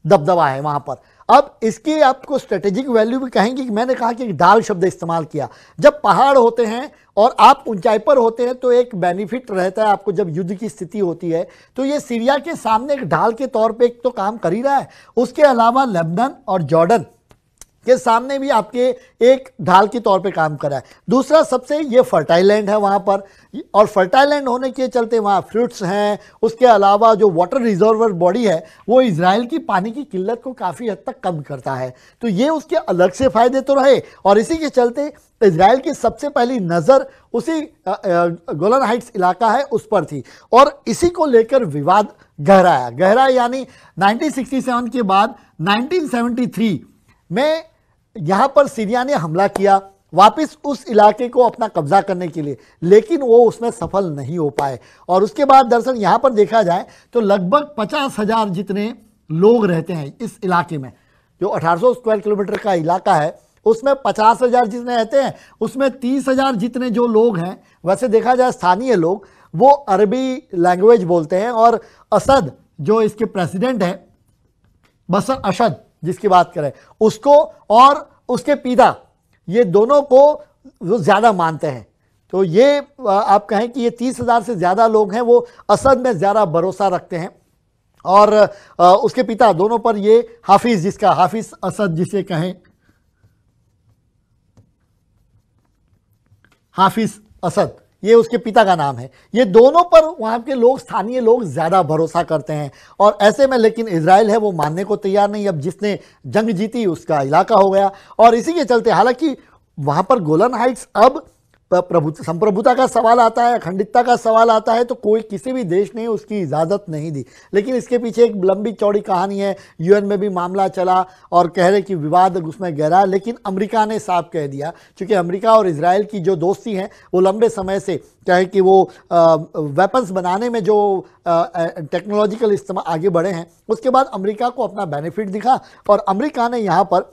दबदबा है वहाँ पर। अब इसकी आपको स्ट्रेटेजिक वैल्यू भी कहेंगे कि मैंने कहा कि ढाल शब्द इस्तेमाल किया। जब पहाड़ होते हैं और आप ऊंचाई पर होते हैं तो एक बेनिफिट रहता है आपको जब युद्ध की स्थिति होती है। तो ये सीरिया के सामने एक ढाल के तौर पे एक तो काम कर ही रहा है, उसके अलावा लेबनान और जॉर्डन के सामने भी आपके एक ढाल के तौर पे काम कर रहा है। दूसरा सबसे ये फर्टाइल लैंड है वहाँ पर और फर्टाइल लैंड होने के चलते वहाँ फ्रूट्स हैं, उसके अलावा जो वाटर रिजर्वर बॉडी है वो इजराइल की पानी की किल्लत को काफ़ी हद तक कम करता है। तो ये उसके अलग से फ़ायदे तो रहे और इसी के चलते इजराइल की सबसे पहली नज़र उसी गोलन हाइट्स इलाका है उस पर थी और इसी को लेकर विवाद गहराया। यानी 1967 के बाद 1973 में यहाँ पर सीरिया ने हमला किया वापस उस इलाके को अपना कब्जा करने के लिए, लेकिन वो उसमें सफल नहीं हो पाए। और उसके बाद दरअसल यहाँ पर देखा जाए तो लगभग 50,000 जितने लोग रहते हैं इस इलाके में, जो 1800 स्क्वायर किलोमीटर का इलाका है उसमें 50,000 जितने रहते हैं, उसमें 30,000 जितने जो लोग हैं, वैसे देखा जाए स्थानीय लोग वो अरबी लैंग्वेज बोलते हैं। और असद जो इसके प्रेसिडेंट हैं, बशर असद जिसकी बात करें, उसको और उसके पिता, ये दोनों को वो ज़्यादा मानते हैं। तो ये आप कहें कि ये 30,000 से ज़्यादा लोग हैं वो असद में ज़्यादा भरोसा रखते हैं और उसके पिता दोनों पर। ये हाफिज़, जिसका हाफिज़ असद जिसे कहें, हाफिज़ असद ये उसके पिता का नाम है। ये दोनों पर वहाँ के लोग, स्थानीय लोग ज़्यादा भरोसा करते हैं और ऐसे में लेकिन इजराइल है वो मानने को तैयार नहीं। अब जिसने जंग जीती उसका इलाका हो गया और इसी के चलते हालांकि वहाँ पर गोलन हाइट्स अब संप्रभुता का सवाल आता है, अखंडता का सवाल आता है, तो कोई किसी भी देश ने उसकी इजाज़त नहीं दी। लेकिन इसके पीछे एक लंबी चौड़ी कहानी है, यूएन में भी मामला चला और कह रहे कि विवाद उसमें गहरा, लेकिन अमेरिका ने साफ कह दिया, क्योंकि अमेरिका और इजराइल की जो दोस्ती है वो लंबे समय से कहे कि वो वेपन्स बनाने में जो टेक्नोलॉजिकल इस्तेमाल आगे बढ़े हैं, उसके बाद अमेरिका को अपना बेनिफिट दिखा और अमेरिका ने यहाँ पर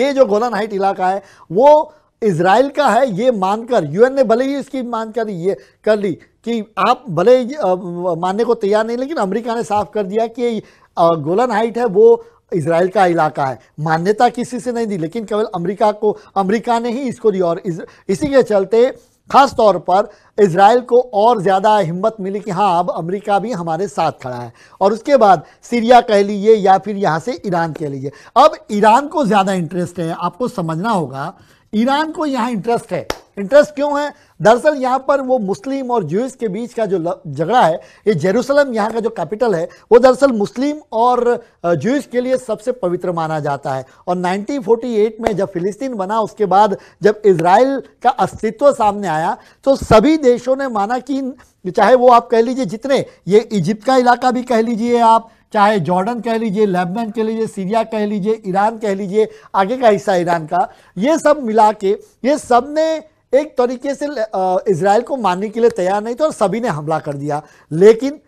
ये जो गोलन हाइट इलाका है वो इजराइल का है ये मानकर, यूएन ने भले ही इसकी मानकर ये कर ली कि आप भले मानने को तैयार नहीं, लेकिन अमेरिका ने साफ कर दिया कि गोलन हाइट है वो इजराइल का इलाका है। मान्यता किसी से नहीं दी लेकिन केवल अमेरिका को, अमेरिका ने ही इसको दी और इसी के चलते ख़ास तौर पर इजराइल को और ज़्यादा हिम्मत मिली कि हाँ अब अमेरिका भी हमारे साथ खड़ा है। और उसके बाद सीरिया कह लीजिए या फिर यहाँ से ईरान कह लीजिए। अब ईरान को ज़्यादा इंटरेस्ट है, आपको समझना होगा ईरान को यहाँ इंटरेस्ट है। इंटरेस्ट क्यों है? दरअसल यहाँ पर वो मुस्लिम और ज्यूज के बीच का जो झगड़ा है, ये जेरूसलम यहाँ का जो कैपिटल है वो दरअसल मुस्लिम और ज्यूज के लिए सबसे पवित्र माना जाता है। और 1948 में जब फिलिस्तीन बना, उसके बाद जब इजराइल का अस्तित्व सामने आया तो सभी देशों ने माना कि चाहे वो आप कह लीजिए जितने, ये इजिप्ट का इलाका भी कह लीजिए आप, चाहे जॉर्डन कह लीजिए, लेबनान कह लीजिए, सीरिया कह लीजिए, ईरान कह लीजिए, आगे का हिस्सा ईरान का, ये सब मिला के ये सब ने एक तरीके से इजराइल को मानने के लिए तैयार नहीं था और सभी ने हमला कर दिया। लेकिन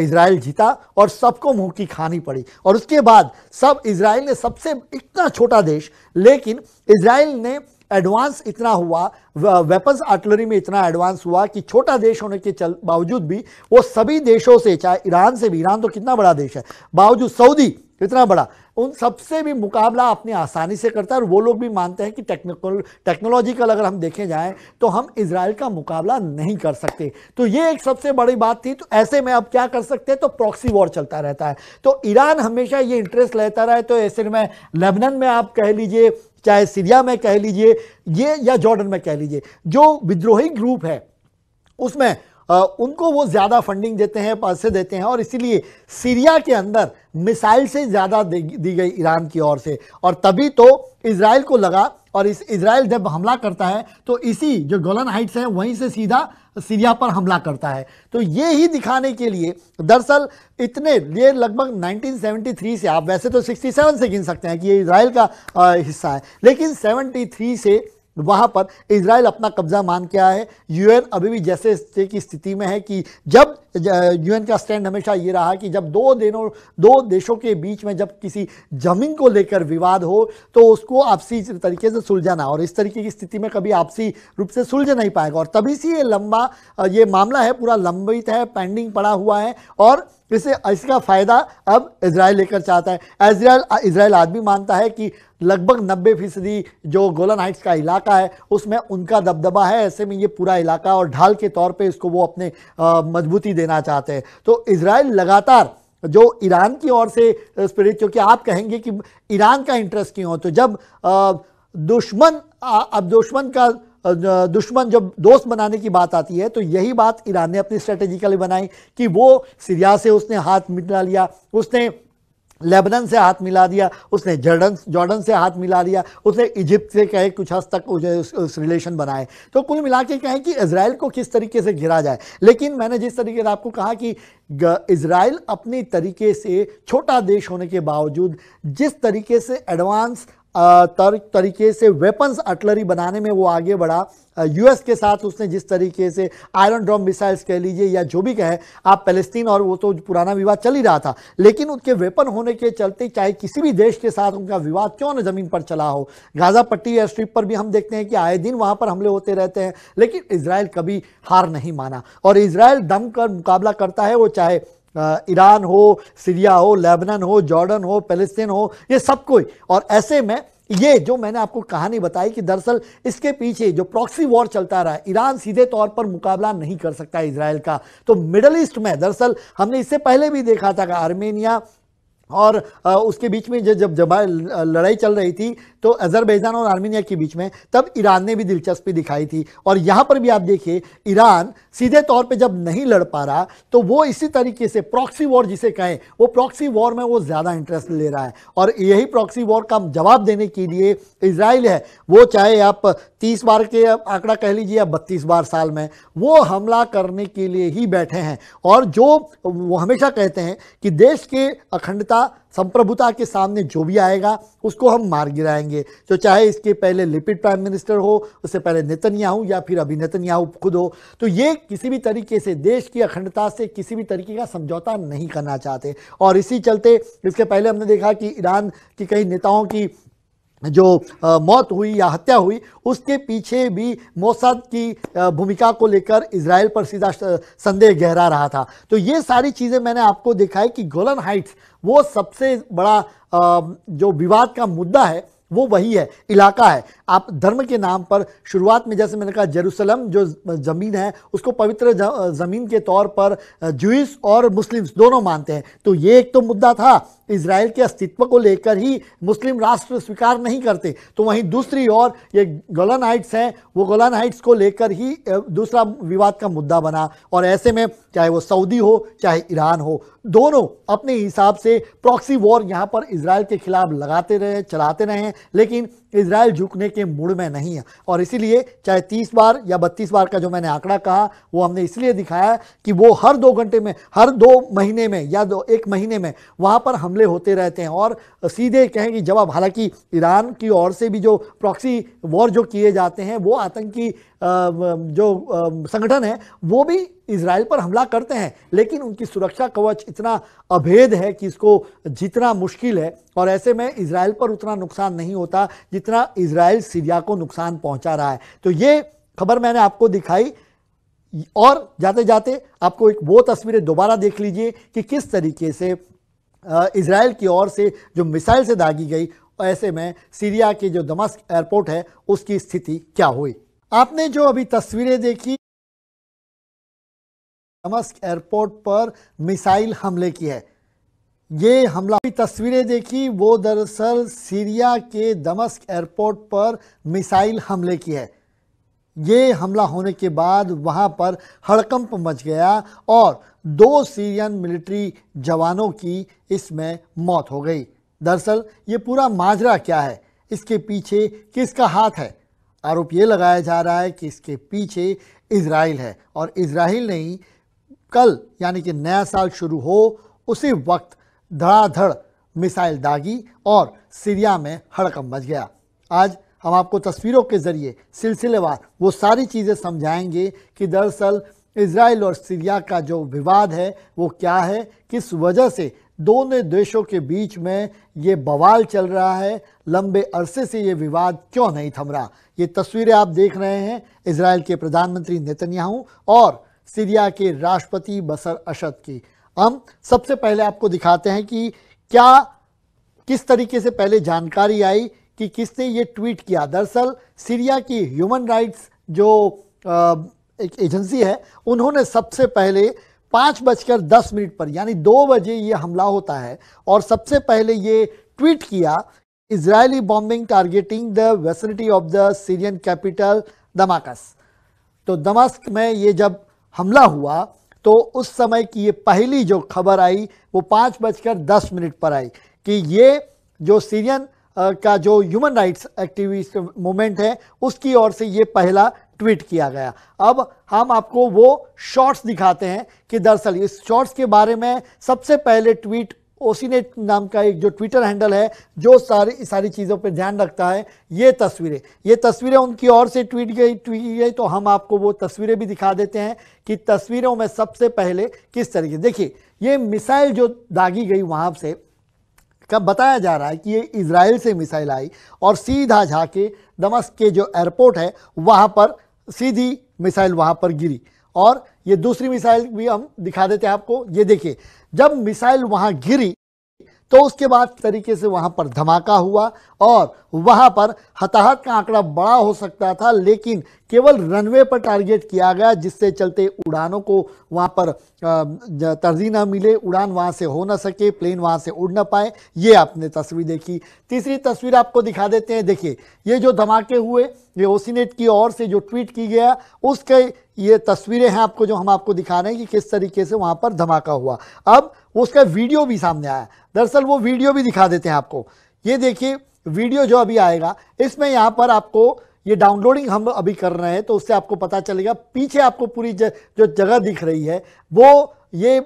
इजराइल जीता और सबको मुंह की खानी पड़ी। और उसके बाद सब इजराइल ने सबसे इतना छोटा देश, लेकिन इजराइल ने एडवांस इतना हुआ, वेपन्स आर्टिलरी में इतना एडवांस हुआ कि छोटा देश होने के बावजूद भी वो सभी देशों से, चाहे ईरान से भी, ईरान तो कितना बड़ा देश है, बावजूद सऊदी इतना बड़ा, उन सबसे भी मुकाबला अपने आसानी से करता है। और वो लोग भी मानते हैं कि टेक्नोलॉजिकल अगर हम देखें जाएं तो हम इजराइल का मुकाबला नहीं कर सकते। तो ये एक सबसे बड़ी बात थी। तो ऐसे में अब क्या कर सकते हैं, तो प्रॉक्सी वॉर चलता रहता है। तो ईरान हमेशा ये इंटरेस्ट लेता रहा है, तो ऐसे में लेबनान में आप कह लीजिए, चाहे सीरिया में कह लीजिए, ये या जॉर्डन में कह लीजिए, जो विद्रोही ग्रुप है उसमें उनको वो ज़्यादा फंडिंग देते हैं, पैसे देते हैं। और इसीलिए सीरिया के अंदर मिसाइल से ज़्यादा दी गई ईरान की ओर से, और तभी तो इजराइल को लगा। और इस इजराइल जब हमला करता है तो इसी जो गोलन हाइट्स है वहीं से सीधा सीरिया पर हमला करता है। तो ये ही दिखाने के लिए दरअसल इतने ये लगभग 1973 से, आप वैसे तो 67 से गिन सकते हैं कि ये इजराइल का हिस्सा है, लेकिन 73 से वहाँ पर इजराइल अपना कब्जा मान के आया है। यूएन अभी भी जैसे की स्थिति में है कि जब यूएन का स्टैंड हमेशा ये रहा कि जब दो देशों के बीच में जब किसी जमीन को लेकर विवाद हो तो उसको आपसी तरीके से सुलझाना, और इस तरीके की स्थिति में कभी आपसी रूप से सुलझ नहीं पाएगा। और तभी से ये लंबा ये मामला है, पूरा लंबित है, पेंडिंग पड़ा हुआ है, और इसका फ़ायदा अब इजराइल लेकर चाहता है। इजराइल आदमी मानता है कि लगभग 90% जो गोलन हाइट्स का इलाका है उसमें उनका दबदबा है, ऐसे में ये पूरा इलाका और ढाल के तौर पे इसको वो अपने मजबूती देना चाहते हैं। तो इजराइल लगातार जो ईरान की ओर से स्पिरिट, क्योंकि आप कहेंगे कि ईरान का इंटरेस्ट क्यों हो, तो जब दुश्मन जब दोस्त बनाने की बात आती है तो यही बात ईरान ने अपनी स्ट्रेटेजिकली बनाई कि वो सीरिया से उसने हाथ मिला लिया, उसने लेबनान से हाथ मिला दिया, उसने जॉर्डन से हाथ मिला लिया, उसने इजिप्ट से कहे कुछ हद तक उस रिलेशन बनाए। तो कुल मिला के कहें कि इजराइल को किस तरीके से घिरा जाए। लेकिन मैंने जिस तरीके से आपको कहा कि इजराइल अपने तरीके से छोटा देश होने के बावजूद जिस तरीके से एडवांस तरीके से वेपन्स आर्टिलरी बनाने में वो आगे बढ़ा, यूएस के साथ उसने जिस तरीके से आयरन ड्रॉम मिसाइल्स कह लीजिए या जो भी कहे आप, पैलेस्टीन और वो तो पुराना विवाद चल ही रहा था, लेकिन उनके वेपन होने के चलते चाहे किसी भी देश के साथ उनका विवाद क्यों न ज़मीन पर चला हो। गाज़ा पट्टी एयर स्ट्रिप पर भी हम देखते हैं कि आए दिन वहाँ पर हमले होते रहते हैं, लेकिन इजराइल कभी हार नहीं माना। और इजराइल दम कर मुकाबला करता है, वो चाहे ईरान हो, सीरिया हो, लेबनान हो, जॉर्डन हो, पैलेस्टीन हो, ये सब कोई। और ऐसे में ये जो मैंने आपको कहानी बताई कि दरअसल इसके पीछे जो प्रॉक्सी वॉर चलता रहा है, ईरान सीधे तौर पर मुकाबला नहीं कर सकता इजराइल का। तो मिडल ईस्ट में दरअसल हमने इससे पहले भी देखा था कि आर्मेनिया और उसके बीच में जब लड़ाई चल रही थी तो अजरबैजान और आर्मेनिया के बीच में, तब ईरान ने भी दिलचस्पी दिखाई थी। और यहाँ पर भी आप देखिए ईरान सीधे तौर पे जब नहीं लड़ पा रहा तो वो इसी तरीके से प्रॉक्सी वॉर जिसे कहें, वो प्रॉक्सी वॉर में वो ज़्यादा इंटरेस्ट ले रहा है। और यही प्रॉक्सी वॉर का जवाब देने के लिए इजराइल है, वो चाहे आप 30 बार के आंकड़ा कह लीजिए या 32 बार साल में, वो हमला करने के लिए ही बैठे हैं। और जो वो हमेशा कहते हैं कि देश के अखंडता संप्रभुता के सामने जो भी आएगा उसको हम मार गिराएंगे। तो चाहे इसके पहले लिपिड प्राइम मिनिस्टर हो, उससे पहले नेतन्याहू, या फिर अभी नेतन्याहू खुद हो, तो ये किसी भी तरीके से देश की अखंडता से किसी भी तरीके का समझौता नहीं करना चाहते। और इसी चलते इसके पहले हमने देखा कि ईरान के कई नेताओं की जो मौत हुई या हत्या हुई, उसके पीछे भी मोसाद की भूमिका को लेकर इजराइल पर सीधा संदेह गहरा रहा था। तो ये सारी चीज़ें मैंने आपको दिखाई कि गोलन हाइट्स वो सबसे बड़ा जो विवाद का मुद्दा है वो वही है, इलाका है। आप धर्म के नाम पर शुरुआत में जैसे मैंने कहा जेरूसलम जो ज़मीन है उसको पवित्र ज़मीन के तौर पर जूस और मुस्लिम्स दोनों मानते हैं। तो ये एक तो मुद्दा था, इजराइल के अस्तित्व को लेकर ही मुस्लिम राष्ट्र स्वीकार नहीं करते। तो वहीं दूसरी ओर ये गोलन हाइट्स हैं, वो गोलन हाइट्स को लेकर ही दूसरा विवाद का मुद्दा बना। और ऐसे में चाहे वो सऊदी हो चाहे ईरान हो, दोनों अपने हिसाब से प्रॉक्सी वॉर यहाँ पर इजराइल के खिलाफ लगाते रहे, चलाते रहे हैं, लेकिन इजराइल झुकने के मूड में नहीं है। और इसीलिए चाहे 30 बार या 32 बार का जो मैंने आंकड़ा कहा वो हमने इसलिए दिखाया कि वो हर 2 घंटे में, हर 2 महीने में या 1 महीने में वहाँ पर हमले होते रहते हैं। और सीधे कहेंगे जवाब, हालांकि ईरान की ओर से भी जो प्रॉक्सी वॉर जो किए जाते हैं वो आतंकी जो संगठन है वो भी इजराइल पर हमला करते हैं, लेकिन उनकी सुरक्षा कवच इतना अभेद है कि इसको जीतना मुश्किल है और ऐसे में इजराइल पर उतना नुकसान नहीं होता जितना इजराइल सीरिया को नुकसान पहुंचा रहा है। तो ये खबर मैंने आपको दिखाई और जाते जाते आपको एक वो तस्वीरें दोबारा देख लीजिए कि किस तरीके से इजराइल की ओर से जो मिसाइल से दागी गई, ऐसे में सीरिया के जो दमास्क एयरपोर्ट है उसकी स्थिति क्या हुई। आपने जो अभी तस्वीरें देखी दमास्क एयरपोर्ट पर मिसाइल हमले की है, ये हमला की तस्वीरें देखी वो दरअसल सीरिया के दमास्क एयरपोर्ट पर मिसाइल हमले की है। ये हमला होने के बाद वहाँ पर हड़कंप मच गया और 2 सीरियन मिलिट्री जवानों की इसमें मौत हो गई। दरअसल ये पूरा माजरा क्या है, इसके पीछे किसका हाथ है? आरोप ये लगाया जा रहा है कि इसके पीछे इजराइल है और इजराइल ने ही कल यानी कि नया साल शुरू हो उसी वक्त धड़ाधड़ मिसाइल दागी और सीरिया में हड़कंप मच गया। आज हम आपको तस्वीरों के ज़रिए सिलसिलेवार वो सारी चीज़ें समझाएंगे कि दरअसल इजराइल और सीरिया का जो विवाद है वो क्या है, किस वजह से दोनों देशों के बीच में ये बवाल चल रहा है, लंबे अरसे से ये विवाद क्यों नहीं थम रहा। ये तस्वीरें आप देख रहे हैं इजराइल के प्रधानमंत्री नेतन्याहू और सीरिया के राष्ट्रपति बशर असद की। हम सबसे पहले आपको दिखाते हैं कि क्या किस तरीके से पहले जानकारी आई कि किसने ये ट्वीट किया। दरअसल सीरिया की ह्यूमन राइट्स जो एक एजेंसी है उन्होंने सबसे पहले 5:10 पर यानी 2 बजे ये हमला होता है और सबसे पहले ये ट्वीट किया, Israeli bombing targeting the vicinity of the Syrian capital Damascus. तो दमास्क में ये जब हमला हुआ तो उस समय की ये पहली जो खबर आई वो 5:10 पर आई कि ये जो सीरियन का जो ह्यूमन राइट्स एक्टिविस्ट मूवमेंट है उसकी ओर से ये पहला ट्वीट किया गया। अब हम आपको वो शॉर्ट्स दिखाते हैं कि दरअसल इस शॉर्ट्स के बारे में सबसे पहले ट्वीट OCN नाम का एक जो ट्विटर हैंडल है जो सारी चीज़ों पर ध्यान रखता है, ये तस्वीरें उनकी ओर से ट्वीट गई। तो हम आपको वो तस्वीरें भी दिखा देते हैं कि तस्वीरों में सबसे पहले किस तरीके, देखिए ये मिसाइल जो दागी गई वहाँ से का बताया जा रहा है कि ये इजराइल से मिसाइल आई और सीधा जाके दमास्क के जो एयरपोर्ट है वहाँ पर सीधी मिसाइल वहाँ पर गिरी। और ये दूसरी मिसाइल भी हम दिखा देते हैं आपको, ये देखिए जब मिसाइल वहाँ गिरी तो उसके बाद तरीके से वहाँ पर धमाका हुआ और वहाँ पर हताहत का आंकड़ा बड़ा हो सकता था लेकिन केवल रनवे पर टारगेट किया गया जिससे चलते उड़ानों को वहाँ पर तरजीह ना मिले, उड़ान वहाँ से हो ना सके, प्लेन वहाँ से उड़ ना पाए। ये आपने तस्वीर देखी। तीसरी तस्वीर आपको दिखा देते हैं, देखिए ये जो धमाके हुए ये OCN की ओर से जो ट्वीट की गया उसके ये तस्वीरें हैं आपको, जो हम आपको दिखा रहे हैं कि किस तरीके से वहाँ पर धमाका हुआ। अब उसका वीडियो भी सामने आया, दरअसल वो वीडियो भी दिखा देते हैं आपको। ये देखिए वीडियो जो अभी आएगा इसमें यहाँ पर आपको ये डाउनलोडिंग हम अभी कर रहे हैं तो उससे आपको पता चलेगा। पीछे आपको पूरी जो जगह दिख रही है वो ये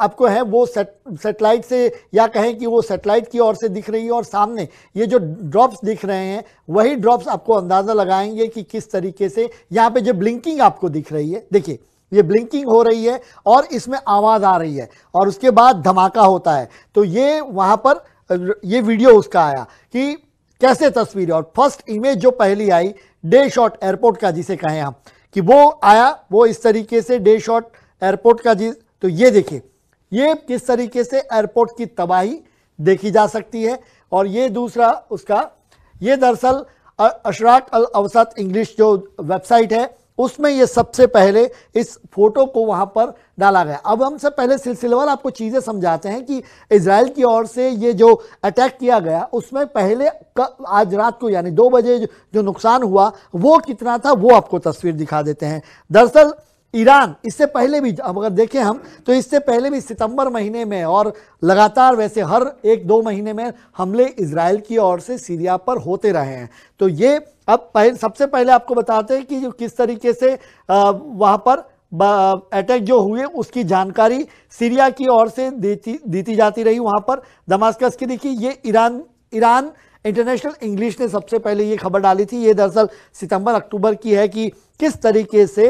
आपको है वो सेटेलाइट से या कहें कि वो सेटेलाइट की ओर से दिख रही है और सामने ये जो ड्रॉप्स दिख रहे हैं वही ड्रॉप्स आपको अंदाज़ा लगाएंगे कि किस तरीके से यहाँ पे जो ब्लिंकिंग आपको दिख रही है, देखिए ये ब्लिंकिंग हो रही है और इसमें आवाज़ आ रही है और उसके बाद धमाका होता है। तो ये वहाँ पर ये वीडियो उसका आया कि कैसे तस्वीरें और फर्स्ट इमेज जो पहली आई डे शॉट एयरपोर्ट का जिसे कहें हम कि वो आया, वो इस तरीके से डे शॉट एयरपोर्ट का जी। तो ये देखिए ये किस तरीके से एयरपोर्ट की तबाही देखी जा सकती है। और ये दूसरा उसका ये दरअसल अशराक अल अवसात इंग्लिश जो वेबसाइट है उसमें ये सबसे पहले इस फोटो को वहाँ पर डाला गया। अब हम सब पहले सिलसिलेवार आपको चीज़ें समझाते हैं कि इजराइल की ओर से ये जो अटैक किया गया उसमें पहले आज रात को यानी 2 बजे जो नुकसान हुआ वो कितना था वो आपको तस्वीर दिखा देते हैं। दरअसल ईरान इससे पहले भी अगर देखें हम तो इससे पहले भी सितंबर महीने में और लगातार वैसे हर 1-2 महीने में हमले इजराइल की ओर से सीरिया पर होते रहे हैं। तो ये अब सबसे पहले आपको बताते हैं कि किस तरीके से वहाँ पर अटैक जो हुए उसकी जानकारी सीरिया की ओर से दी जाती रही। वहाँ पर दमास्कस की देखिए ये ईरान इंटरनेशनल इंग्लिश ने सबसे पहले ये खबर डाली थी। ये दरअसल सितंबर-अक्टूबर की है कि किस तरीके से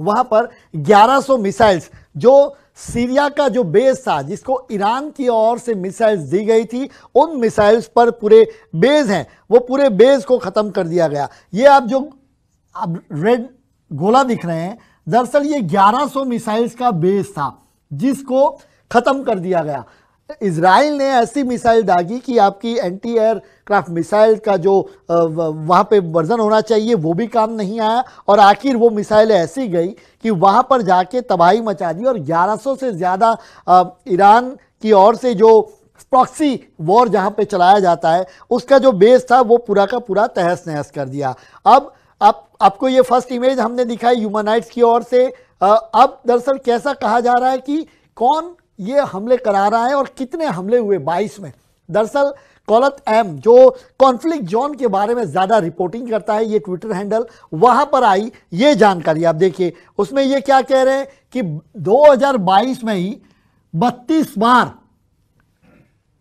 वहां पर 1100 मिसाइल्स, जो सीरिया का जो बेस था जिसको ईरान की ओर से मिसाइल्स दी गई थी, उन मिसाइल्स पर पूरे बेस हैं, वो पूरे बेस को ख़त्म कर दिया गया। ये आप जो अब रेड गोला दिख रहे हैं, दरअसल ये 1100 मिसाइल्स का बेस था जिसको ख़त्म कर दिया गया। इजराइल ने ऐसी मिसाइल दागी कि आपकी एंटी एयरक्राफ्ट मिसाइल का जो वहाँ पे वर्जन होना चाहिए वो भी काम नहीं आया, और आखिर वो मिसाइल ऐसी गई कि वहाँ पर जाके तबाही मचा दी। और 1100 से ज़्यादा ईरान की ओर से जो प्रॉक्सी वॉर जहाँ पे चलाया जाता है, उसका जो बेस था वो पूरा का पूरा तहस नहस कर दिया। अब आपको ये फर्स्ट इमेज हमने दिखाई ह्यूमन राइट्स की ओर से। अब दरअसल कैसा कहा जा रहा है कि कौन ये हमले करा रहा है और कितने हमले हुए 22 में। दरअसल कौलत एम, जो कॉन्फ्लिक्ट जोन के बारे में ज़्यादा रिपोर्टिंग करता है, ये ट्विटर हैंडल, वहाँ पर आई ये जानकारी। आप देखिए उसमें ये क्या कह रहे हैं कि 2022 में ही 32 बार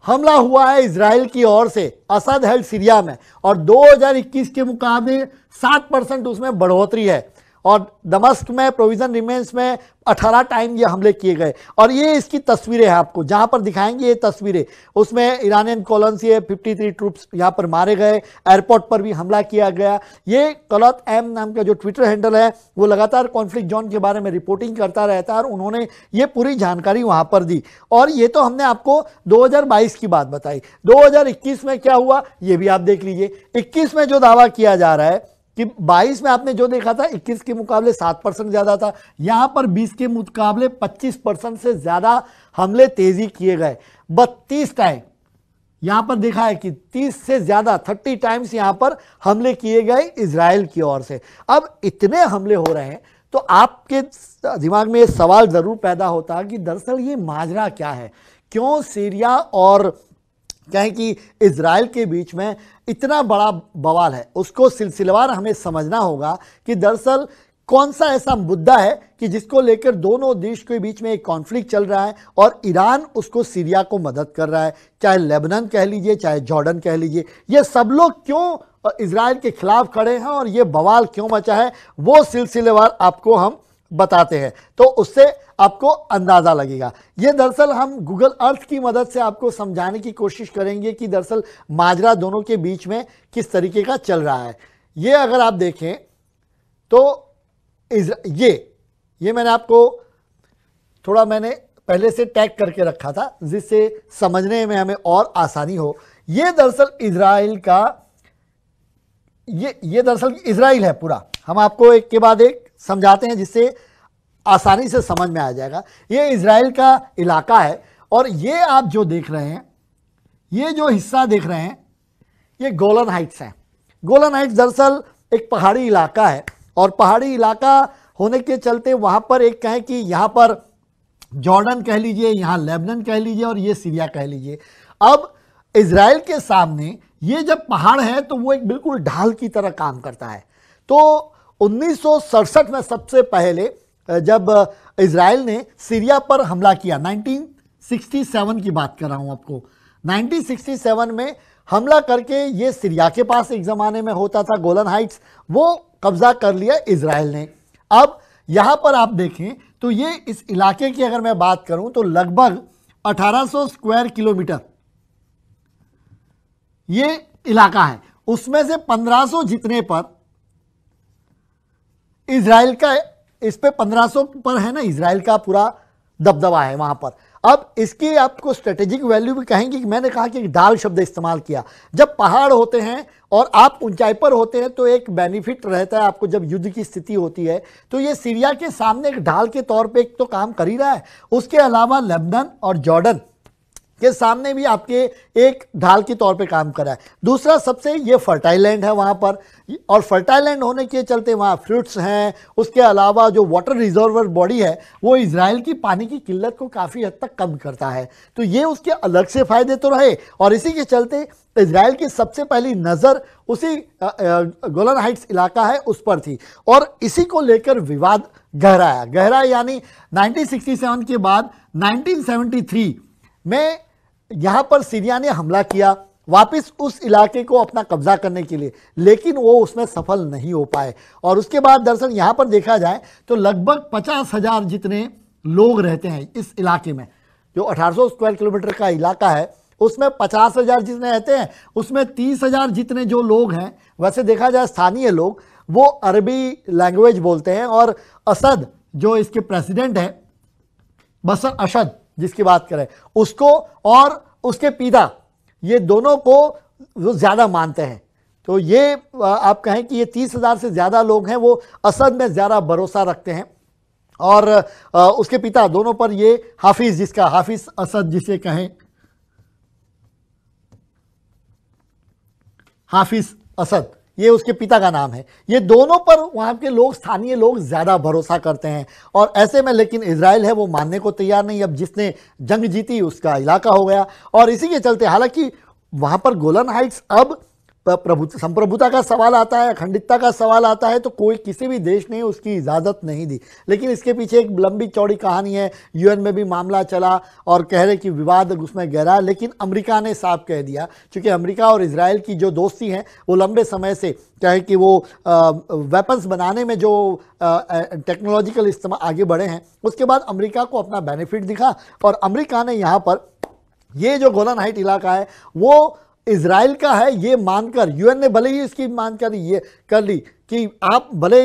हमला हुआ है इजराइल की ओर से असद हेल्ड सीरिया में, और 2021 के मुकाबले 7% उसमें बढ़ोतरी है। और दमस्क में प्रोविजन रिमेंस में 18 टाइम ये हमले किए गए। और ये इसकी तस्वीरें हैं, आपको जहाँ पर दिखाएंगे ये तस्वीरें, उसमें इरानियन कॉलोन से 53 ट्रूप्स यहाँ पर मारे गए, एयरपोर्ट पर भी हमला किया गया। ये कलत एम नाम का जो ट्विटर हैंडल है, वो लगातार कॉन्फ्लिक्ट जोन के बारे में रिपोर्टिंग करता रहता है, और उन्होंने ये पूरी जानकारी वहाँ पर दी। और ये तो हमने आपको 2022 की बात बताई। 2021 में क्या हुआ ये भी आप देख लीजिए। 21 में जो दावा किया जा रहा है कि 22 में आपने जो देखा था 21 के मुकाबले 7% ज़्यादा था, यहाँ पर 20 के मुकाबले 25% से ज़्यादा हमले तेज़ी किए गए। 32 टाइम यहाँ पर देखा है कि 30 से ज़्यादा 30 टाइम्स यहाँ पर हमले किए गए इजराइल की ओर से। अब इतने हमले हो रहे हैं तो आपके दिमाग में ये सवाल ज़रूर पैदा होता है कि दरअसल ये माजरा क्या है, क्यों सीरिया और कहें कि इजराइल के बीच में इतना बड़ा बवाल है। उसको सिलसिलेवार हमें समझना होगा कि दरअसल कौन सा ऐसा मुद्दा है कि जिसको लेकर दोनों देश के बीच में एक कॉन्फ्लिक्ट चल रहा है और ईरान उसको सीरिया को मदद कर रहा है, चाहे लेबनान कह लीजिए, चाहे जॉर्डन कह लीजिए, ये सब लोग क्यों इजराइल के खिलाफ खड़े हैं और ये बवाल क्यों मचा है, वो सिलसिलेवार आपको हम बताते हैं, तो उससे आपको अंदाज़ा लगेगा। ये दरअसल हम गूगल अर्थ की मदद से आपको समझाने की कोशिश करेंगे कि दरअसल माजरा दोनों के बीच में किस तरीके का चल रहा है। ये अगर आप देखें तो ये मैंने आपको थोड़ा पहले से टैग करके रखा था जिससे समझने में हमें और आसानी हो। ये दरअसल इजराइल का ये दरअसल इजराइल है पूरा। हम आपको एक के बाद एक समझाते हैं जिससे आसानी से समझ में आ जाएगा। ये इजराइल का इलाका है, और ये आप जो देख रहे हैं, ये जो हिस्सा देख रहे हैं, ये गोलन हाइट्स हैं। गोलन हाइट्स दरअसल एक पहाड़ी इलाका है, और पहाड़ी इलाका होने के चलते वहाँ पर एक कहें कि यहाँ पर जॉर्डन कह लीजिए, यहाँ लेबनान कह लीजिए, और ये सीरिया कह लीजिए। अब इजराइल के सामने ये जब पहाड़ है तो वो एक बिल्कुल ढाल की तरह काम करता है। तो 1967 में सबसे पहले जब इजराइल ने सीरिया पर हमला किया, 1967 की बात कर रहा हूँ आपको, 1967 में हमला करके ये सीरिया के पास एक ज़माने में होता था गोलन हाइट्स, वो कब्जा कर लिया इजराइल ने। अब यहाँ पर आप देखें तो ये इस इलाके की अगर मैं बात करूँ तो लगभग 1800 स्क्वायर किलोमीटर ये इलाका है, उसमें से 1500 जितने पर इजराइल का, इस पे 1500 पर है ना इजराइल का पूरा दबदबा है वहाँ पर। अब इसकी आपको स्ट्रेटेजिक वैल्यू भी कहेंगे कि मैंने कहा कि ढाल शब्द इस्तेमाल किया। जब पहाड़ होते हैं और आप ऊंचाई पर होते हैं तो एक बेनिफिट रहता है आपको जब युद्ध की स्थिति होती है। तो ये सीरिया के सामने एक ढाल के तौर पे एक तो काम कर ही रहा है, उसके अलावा लेबनान और जॉर्डन के सामने भी आपके एक ढाल के तौर पे काम कर रहा है। दूसरा, सबसे ये फर्टाइल लैंड है वहाँ पर, और फर्टाइल लैंड होने के चलते वहाँ फ्रूट्स हैं, उसके अलावा जो वाटर रिजर्वर बॉडी है वो इजराइल की पानी की किल्लत को काफ़ी हद तक कम करता है। तो ये उसके अलग से फ़ायदे तो रहे, और इसी के चलते इजराइल की सबसे पहली नज़र उसी गोलन हाइट्स इलाका है उस पर थी, और इसी को लेकर विवाद गहराया। यानी 1967 के बाद 1973 में यहाँ पर सीरिया ने हमला किया, वापस उस इलाके को अपना कब्जा करने के लिए, लेकिन वो उसमें सफल नहीं हो पाए। और उसके बाद दरअसल यहाँ पर देखा जाए तो लगभग 50,000 जितने लोग रहते हैं इस इलाके में, जो 1800 स्क्वायर किलोमीटर का इलाका है उसमें 50,000 जितने रहते हैं, उसमें 30,000 जितने जो लोग हैं, वैसे देखा जाए स्थानीय लोग वो अरबी लैंग्वेज बोलते हैं। और असद जो इसके प्रेसिडेंट हैं, बशर असद जिसकी बात करें, उसको और उसके पिता, ये दोनों को वो ज़्यादा मानते हैं। तो ये आप कहें कि ये 30,000 से ज़्यादा लोग हैं वो असद में ज़्यादा भरोसा रखते हैं, और उसके पिता दोनों पर ये हाफिज़, जिसका हाफिज़ असद जिसे कहें, हाफिज़ असद, ये उसके पिता का नाम है, ये दोनों पर वहाँ के लोग, स्थानीय लोग ज़्यादा भरोसा करते हैं। और ऐसे में लेकिन इजराइल है वो मानने को तैयार नहीं। अब जिसने जंग जीती उसका इलाका हो गया, और इसी के चलते हालांकि वहाँ पर गोलन हाइट्स अब संप्रभुता का सवाल आता है, अखंडितता का सवाल आता है, तो कोई किसी भी देश ने उसकी इजाज़त नहीं दी। लेकिन इसके पीछे एक लंबी चौड़ी कहानी है, यूएन में भी मामला चला और कह रहे कि विवाद उसमें गहरा, लेकिन अमेरिका ने साफ कह दिया, क्योंकि अमेरिका और इजराइल की जो दोस्ती है वो लंबे समय से, चाहे कि वो वेपन्स बनाने में जो टेक्नोलॉजिकल इस्तेमाल आगे बढ़े हैं, उसके बाद अमेरिका को अपना बेनिफिट दिखा। और अमेरिका ने यहाँ पर ये जो गोलन हाइट इलाका है वो इजराइल का है ये मानकर, यूएन ने भले ही इसकी मान कर ये कर ली कि आप भले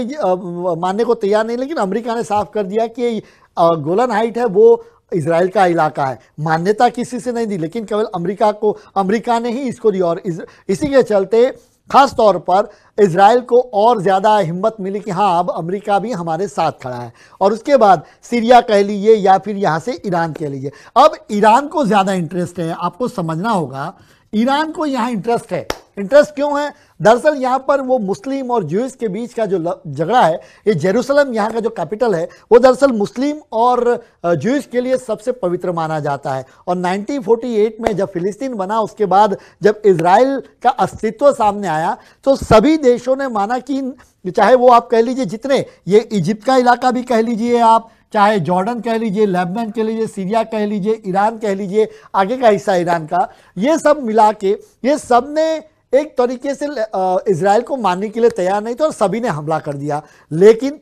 मानने को तैयार नहीं, लेकिन अमेरिका ने साफ कर दिया कि गोलन हाइट है वो इजराइल का इलाका है। मान्यता किसी से नहीं दी, लेकिन केवल अमेरिका को, अमेरिका ने ही इसको दी। और इसी के चलते ख़ास तौर पर इजराइल को और ज़्यादा हिम्मत मिली कि हाँ अब अमेरिका भी हमारे साथ खड़ा है। और उसके बाद सीरिया कह लीजिए या फिर यहाँ से ईरान कह लीजिए, अब ईरान को ज़्यादा इंटरेस्ट है। आपको समझना होगा ईरान को यहाँ इंटरेस्ट है। इंटरेस्ट क्यों है? दरअसल यहाँ पर वो मुस्लिम और ज्यूज के बीच का जो झगड़ा है, ये जेरूसलम यहाँ का जो कैपिटल है वो दरअसल मुस्लिम और ज्यूज के लिए सबसे पवित्र माना जाता है। और 1948 में जब फिलिस्तीन बना, उसके बाद जब इजराइल का अस्तित्व सामने आया, तो सभी देशों ने माना कि चाहे वो आप कह लीजिए जितने, ये इजिप्ट का इलाका भी कह लीजिए आप, चाहे जॉर्डन कह लीजिए, लेबनान कह लीजिए, सीरिया कह लीजिए, ईरान कह लीजिए, आगे का हिस्सा ईरान का, ये सब मिला के ये सब ने एक तरीके से इजराइल को मानने के लिए तैयार नहीं थे और सभी ने हमला कर दिया। लेकिन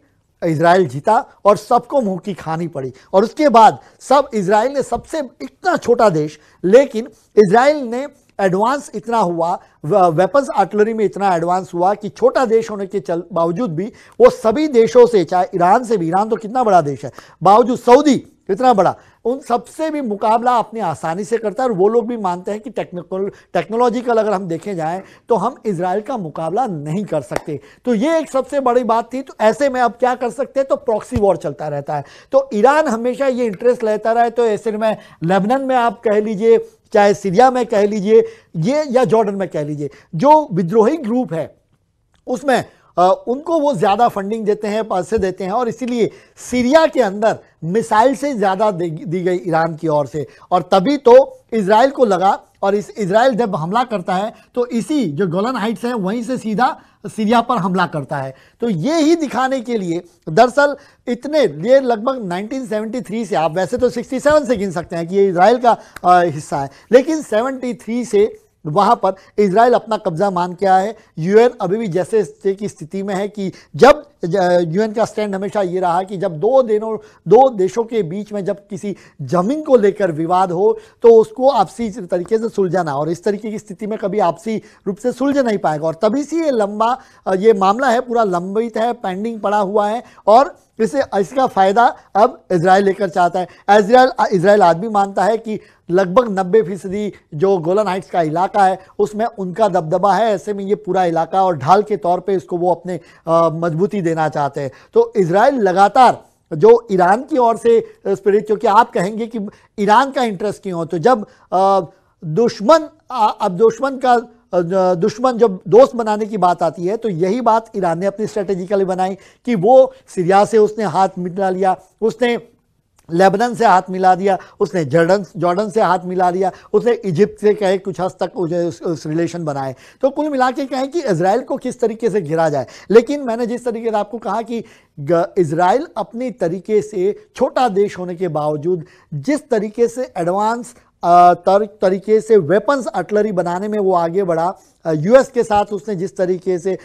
इजराइल जीता और सबको मुंह की खानी पड़ी। और उसके बाद सब इजराइल ने, सबसे इतना छोटा देश, लेकिन इजराइल ने एडवांस इतना हुआ, वेपन्स आर्टिलरी में इतना एडवांस हुआ कि छोटा देश होने के बावजूद भी वो सभी देशों से, चाहे ईरान से भी, ईरान तो कितना बड़ा देश है, बावजूद सऊदी कितना बड़ा, उन सबसे भी मुकाबला अपने आसानी से करता है। और वो लोग भी मानते हैं कि टेक्नोलॉजिकल अगर हम देखे जाएँ तो हम इजराइल का मुकाबला नहीं कर सकते। तो ये एक सबसे बड़ी बात थी। तो ऐसे में अब क्या कर सकते हैं? तो प्रॉक्सी वॉर चलता रहता है। तो ईरान हमेशा ये इंटरेस्ट लेता रहा है। तो ऐसे में लेबनान में आप कह लीजिए, चाहे सीरिया में कह लीजिए, ये या जॉर्डन में कह लीजिए, जो विद्रोही ग्रुप है उसमें उनको वो ज़्यादा फंडिंग देते हैं, पैसे देते हैं। और इसीलिए सीरिया के अंदर मिसाइल से ज़्यादा दी गई ईरान की ओर से, और तभी तो इजराइल को लगा। और इस इजराइल जब हमला करता है तो इसी जो गोलन हाइट्स है वहीं से सीधा सीरिया पर हमला करता है। तो ये ही दिखाने के लिए दरअसल इतने, ये लगभग 1973 से, आप वैसे तो 67 से गिन सकते हैं कि ये इजराइल का हिस्सा है, लेकिन 73 से वहाँ पर इजराइल अपना कब्जा मान के आया है। यूएन अभी भी जैसे की स्थिति में है कि जब यूएन का स्टैंड हमेशा ये रहा कि जब दो देशों के बीच में जब किसी जमीन को लेकर विवाद हो तो उसको आपसी तरीके से सुलझाना, और इस तरीके की स्थिति में कभी आपसी रूप से सुलझ नहीं पाएगा। और तभी से ये लंबा ये मामला है, पूरा लंबित है, पेंडिंग पड़ा हुआ है। और इसका फ़ायदा अब इजराइल लेकर चाहता है। इजराइल आदमी मानता है कि लगभग 90% जो गोलन हाइट्स का इलाका है उसमें उनका दबदबा है। ऐसे में ये पूरा इलाका और ढाल के तौर पे इसको वो अपने मजबूती देना चाहते हैं। तो इजराइल लगातार जो ईरान की ओर से स्पिरिट, क्योंकि आप कहेंगे कि ईरान का इंटरेस्ट क्यों हो, तो जब दुश्मन जब दोस्त बनाने की बात आती है तो यही बात ईरान ने अपनी स्ट्रेटेजिकली बनाई कि वो सीरिया से उसने हाथ मिला लिया, उसने लेबनान से हाथ मिला दिया, उसने जॉर्डन से हाथ मिला लिया, उसने इजिप्ट से कहे कुछ हद तक उस रिलेशन बनाए। तो कुल मिला के कहें कि इजराइल को किस तरीके से घिरा जाए। लेकिन मैंने जिस तरीके से आपको कहा कि इजराइल अपने तरीके से छोटा देश होने के बावजूद जिस तरीके से एडवांस तरीके से वेपन्स आर्टिलरी बनाने में वो आगे बढ़ा। यूएस के साथ उसने जिस तरीके से